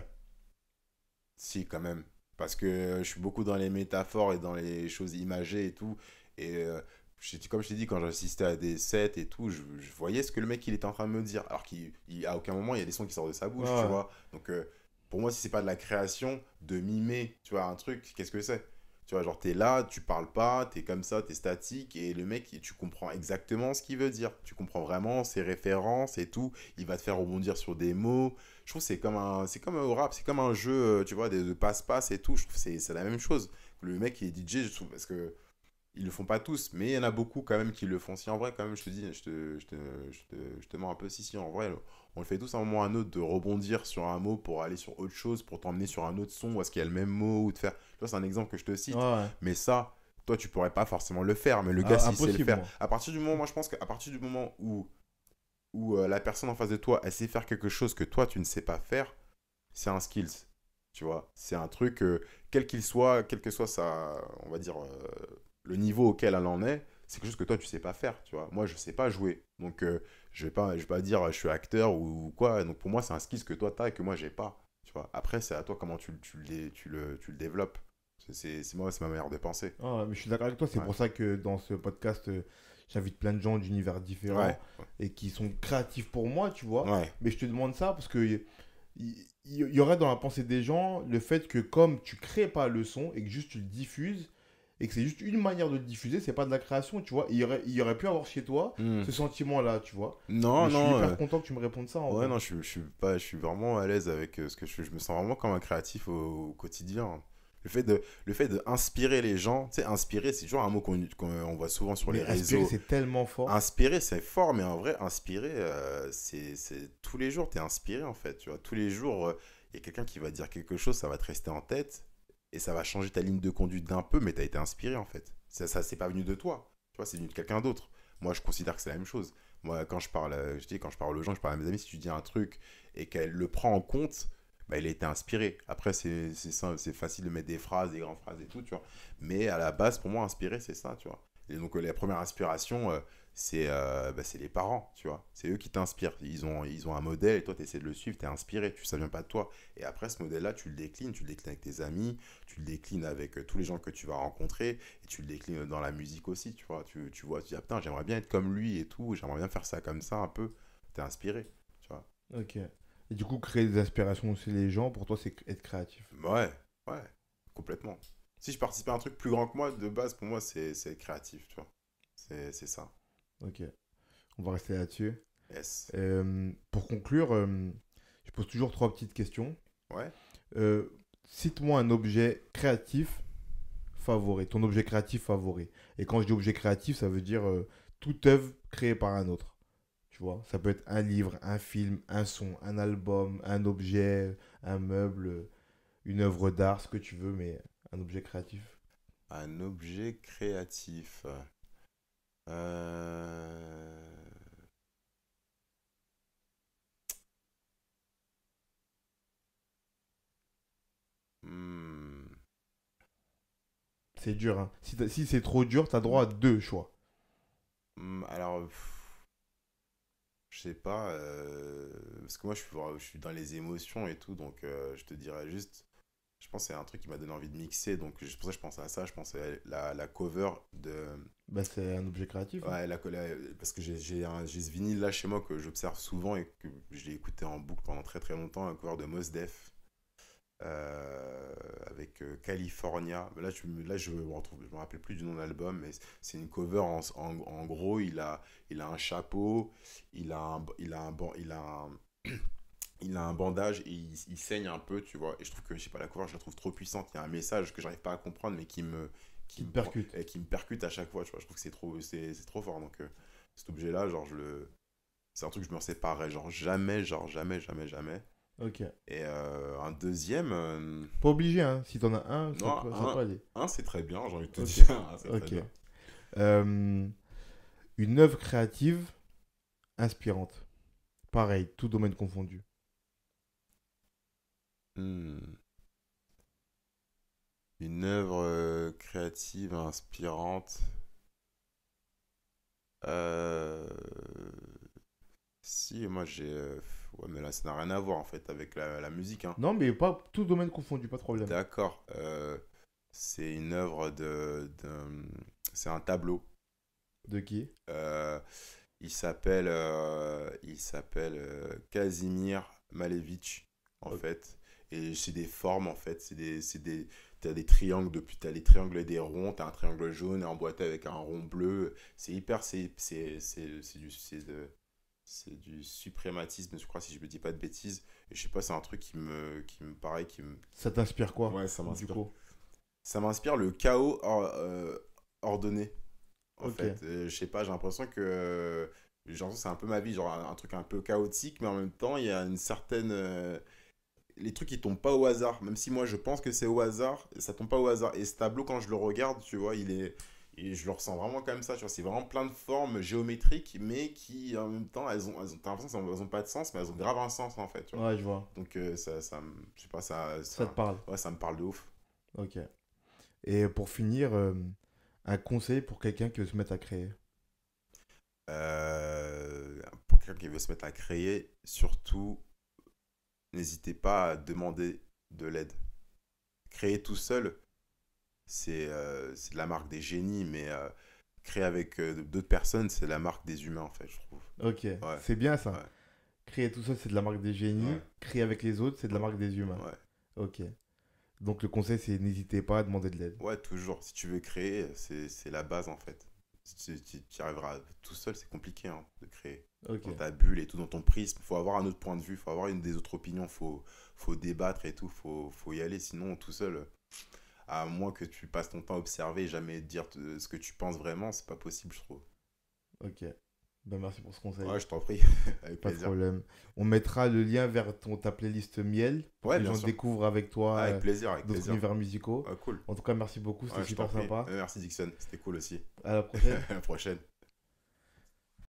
Si, quand même. Parce que je suis beaucoup dans les métaphores et dans les choses imagées et tout. Et euh, je, comme je t'ai dit, quand j'assistais à des sets et tout, je, je voyais ce que le mec il était en train de me dire. Alors qu'à aucun moment, il y a des sons qui sortent de sa bouche, ouais. tu vois. Donc euh, pour moi, si c'est pas de la création, de mimer, tu vois, un truc, qu'est-ce que c'est? Tu vois, genre, t'es là, tu parles pas, t'es comme ça, t'es statique, et le mec, tu comprends exactement ce qu'il veut dire. Tu comprends vraiment ses références et tout. Il va te faire rebondir sur des mots. Je trouve que c'est comme un, c'est comme au rap, c'est comme un jeu, tu vois, de passe-passe et tout. Je trouve que c'est la même chose. Le mec qui est D J, je trouve, parce que ils le font pas tous, mais il y en a beaucoup quand même qui le font. Si en vrai, quand même, je te dis, je te, je te, je te, je te mens un peu. Si, si, en vrai, on le fait tous à un moment ou à un autre de rebondir sur un mot pour aller sur autre chose, pour t'emmener sur un autre son, ou est-ce qu'il y a le même mot, ou de faire. Tu vois, c'est un exemple que je te cite, ouais, ouais. Mais ça, toi, tu pourrais pas forcément le faire, mais le gars, ah, si sait le faire. Moi. À partir du moment, moi, je pense qu'à partir du moment où, où euh, la personne en face de toi, elle sait faire quelque chose que toi, tu ne sais pas faire, c'est un skills. Tu vois, c'est un truc, euh, quel qu'il soit, quel que soit sa, on va dire. Euh, le niveau auquel elle en est, c'est quelque chose que toi, tu sais pas faire, tu vois. Moi, je sais pas jouer. Donc, euh, je vais pas, je vais pas dire je suis acteur ou, ou quoi. Donc, pour moi, c'est un skill que toi, tu as et que moi, j'ai pas. Tu vois. Après, c'est à toi comment tu, tu, tu, tu, le, tu le développes. C'est moi, c'est ma manière de penser. Ah, mais je suis d'accord avec toi. C'est ouais. Pour ça que dans ce podcast, euh, j'invite plein de gens d'univers différents ouais. Et qui sont créatifs pour moi, tu vois. Ouais. Mais je te demande ça parce que... Il y, y, y aurait dans la pensée des gens le fait que comme tu crées pas le son et que juste tu le diffuses, et que c'est juste une manière de le diffuser, c'est pas de la création, tu vois. Il y aurait, il y aurait pu avoir chez toi mmh. ce sentiment-là, tu vois. Non, mais non. Je suis hyper euh... content que tu me répondes ça. En ouais, vrai. Non, je, je suis pas, je suis vraiment à l'aise avec euh, ce que je, je me sens vraiment comme un créatif au, au quotidien. Le fait de, le fait de inspirer les gens, tu sais, inspirer, c'est toujours un mot qu'on qu'on voit souvent sur mais les réseaux. Inspirer, c'est tellement fort. Inspirer, c'est fort, mais en vrai, inspirer, euh, c'est, c'est tous les jours, t'es inspiré en fait, tu vois. Tous les jours, il euh, y a quelqu'un qui va dire quelque chose, ça va te rester en tête. Et ça va changer ta ligne de conduite d'un peu, mais tu as été inspiré en fait. Ça, ça c'est pas venu de toi, tu vois, c'est venu de quelqu'un d'autre. Moi, je considère que c'est la même chose. Moi, quand je parle, je dis, quand je parle aux gens, je parle à mes amis, si tu dis un truc et qu'elle le prend en compte, bah, il a été inspiré. Après, c'est facile de mettre des phrases, des grandes phrases et tout, tu vois. Mais à la base, pour moi, inspirer, c'est ça, tu vois. Et donc, la première inspiration, euh, c'est euh, bah, les parents, tu vois. C'est eux qui t'inspirent. Ils ont, ils ont un modèle et toi, tu essaies de le suivre, tu es inspiré, tu, ça vient pas de toi. Et après, ce modèle-là, tu le déclines. Tu le déclines avec tes amis, tu le déclines avec euh, tous les gens que tu vas rencontrer et tu le déclines dans la musique aussi, tu vois. Tu, tu vois, tu dis, ah, putain, j'aimerais bien être comme lui et tout, j'aimerais bien faire ça comme ça un peu. Tu es inspiré, tu vois. Ok. Et du coup, créer des inspirations aussi les gens, pour toi, c'est être créatif. Ouais, ouais, complètement. Si je participais à un truc plus grand que moi, de base, pour moi, c'est créatif, tu vois. C'est ça. Ok. On va rester là-dessus. Yes. Euh, pour conclure, euh, je pose toujours trois petites questions. Ouais. Euh, cite-moi un objet créatif favori, ton objet créatif favori. Et quand je dis objet créatif, ça veut dire euh, toute œuvre créée par un autre. Tu vois, ça peut être un livre, un film, un son, un album, un objet, un meuble, une œuvre d'art, ce que tu veux, mais... Un objet créatif. Un objet créatif. Euh... Hmm. C'est dur, hein. Si, si c'est trop dur, t'as droit à deux choix. Hmm, alors, pff, je sais pas, euh... parce que moi, je suis, je suis dans les émotions et tout, donc euh, je te dirais juste... Je pense que c'est un truc qui m'a donné envie de mixer, donc c'est pour ça que je pensais à ça. Je pensais à la, la cover de... Bah, c'est un objet créatif. Ouais, hein. la, la, parce que j'ai ce vinyle là chez moi que j'observe souvent et que je l'ai écouté en boucle pendant très très longtemps, la cover de Mos Def euh, avec euh, California. Là, je ne là, je, je me rappelle plus du nom de l'album, mais c'est une cover en, en, en gros, il a, il a un chapeau, il a un... Il a un, il a un il a un bandage et il, il saigne un peu, tu vois. Et je trouve que, je sais pas, la cover, je la trouve trop puissante. Il y a un message que j'arrive pas à comprendre, mais qui me, qui, qui, me percute. Et qui me percute à chaque fois, tu vois. Je trouve que c'est trop, c'est, c'est trop fort. Donc, euh, cet objet-là, genre, je le... c'est un truc que je me séparerais, genre, jamais, genre, jamais, jamais, jamais. Ok. Et euh, un deuxième... Euh... Pas obligé, hein. Si t'en as un, ça non, peut, un, ça peut aller. Un, c'est très bien, j'ai envie de te okay. dire. Un, c'est okay. très bien. Euh, une œuvre créative inspirante. Pareil, tout domaine confondu. Hmm. Une œuvre euh, créative inspirante. Euh... Si, moi j'ai. Ouais, mais là ça n'a rien à voir en fait avec la, la musique. Hein. Non, mais pas tout domaine confondu, pas de problème. D'accord. Euh, c'est une œuvre de. de... C'est un tableau. De qui euh, Il s'appelle. Euh... Il s'appelle euh, Casimir Malevitch en okay. fait. Et c'est des formes en fait, c'est des, des, tu as des triangles, depuis tu as les triangles et des ronds, tu as un triangle jaune emboîté avec un rond bleu. C'est hyper, c'est du, du suprématisme, je crois, si je ne me dis pas de bêtises. Et je sais pas, c'est un truc qui me, qui me paraît... Qui me... Ça t'inspire quoi? Ouais, ça m'inspire. Ça m'inspire le chaos or, euh, ordonné. En okay. fait, euh, je sais pas, j'ai l'impression que... Euh, genre c'est un peu ma vie, genre un, un truc un peu chaotique, mais en même temps il y a une certaine euh, les trucs ils tombent pas au hasard, même si moi je pense que c'est au hasard, ça tombe pas au hasard. Et ce tableau, quand je le regarde, tu vois, il est, et je le ressens vraiment comme ça, tu vois, c'est vraiment plein de formes géométriques, mais qui en même temps elles ont, elles ont t'as l'impression qu'elles ont pas de sens, mais elles ont grave un sens en fait, tu vois. Ouais, je vois. Donc euh, ça, ça je sais pas, ça ça, ça te parle? Ouais, ça me parle de ouf. Ok. Et pour finir, euh, un conseil pour quelqu'un qui veut se mettre à créer? Euh, pour quelqu'un qui veut se mettre à créer, surtout, n'hésitez pas à demander de l'aide. Créer tout seul, c'est euh, de la marque des génies, mais euh, créer avec euh, d'autres personnes, c'est la marque des humains, en fait, je trouve. Ok, ouais. C'est bien ça. Ouais. Créer tout seul, c'est de la marque des génies. Ouais. Créer avec les autres, c'est de la marque des humains. Ouais. Ok. Donc, le conseil, c'est n'hésitez pas à demander de l'aide. Ouais, toujours. Si tu veux créer, c'est la base, en fait. Si tu y arriveras tout seul, c'est compliqué hein, de créer. Okay. Dans ta bulle et tout, dans ton prisme, il faut avoir un autre point de vue, il faut avoir une des autres opinions, il faut, faut débattre et tout, il faut, faut y aller. Sinon, tout seul, à moins que tu passes ton temps à observer et jamais dire ce que tu penses vraiment, c'est pas possible, je trouve. Ok. Ben, merci pour ce conseil. Ouais, je t'en prie. Avec pas plaisir. De problème. On mettra le lien vers ton, ta playlist Miel. Ouais, les gens découvrent avec toi avec plaisir, avec d'autres univers musicaux. Ah, cool. En tout cas, merci beaucoup. C'était ouais, super sympa. Euh, merci Dyckson. C'était cool aussi. À la prochaine. À la prochaine.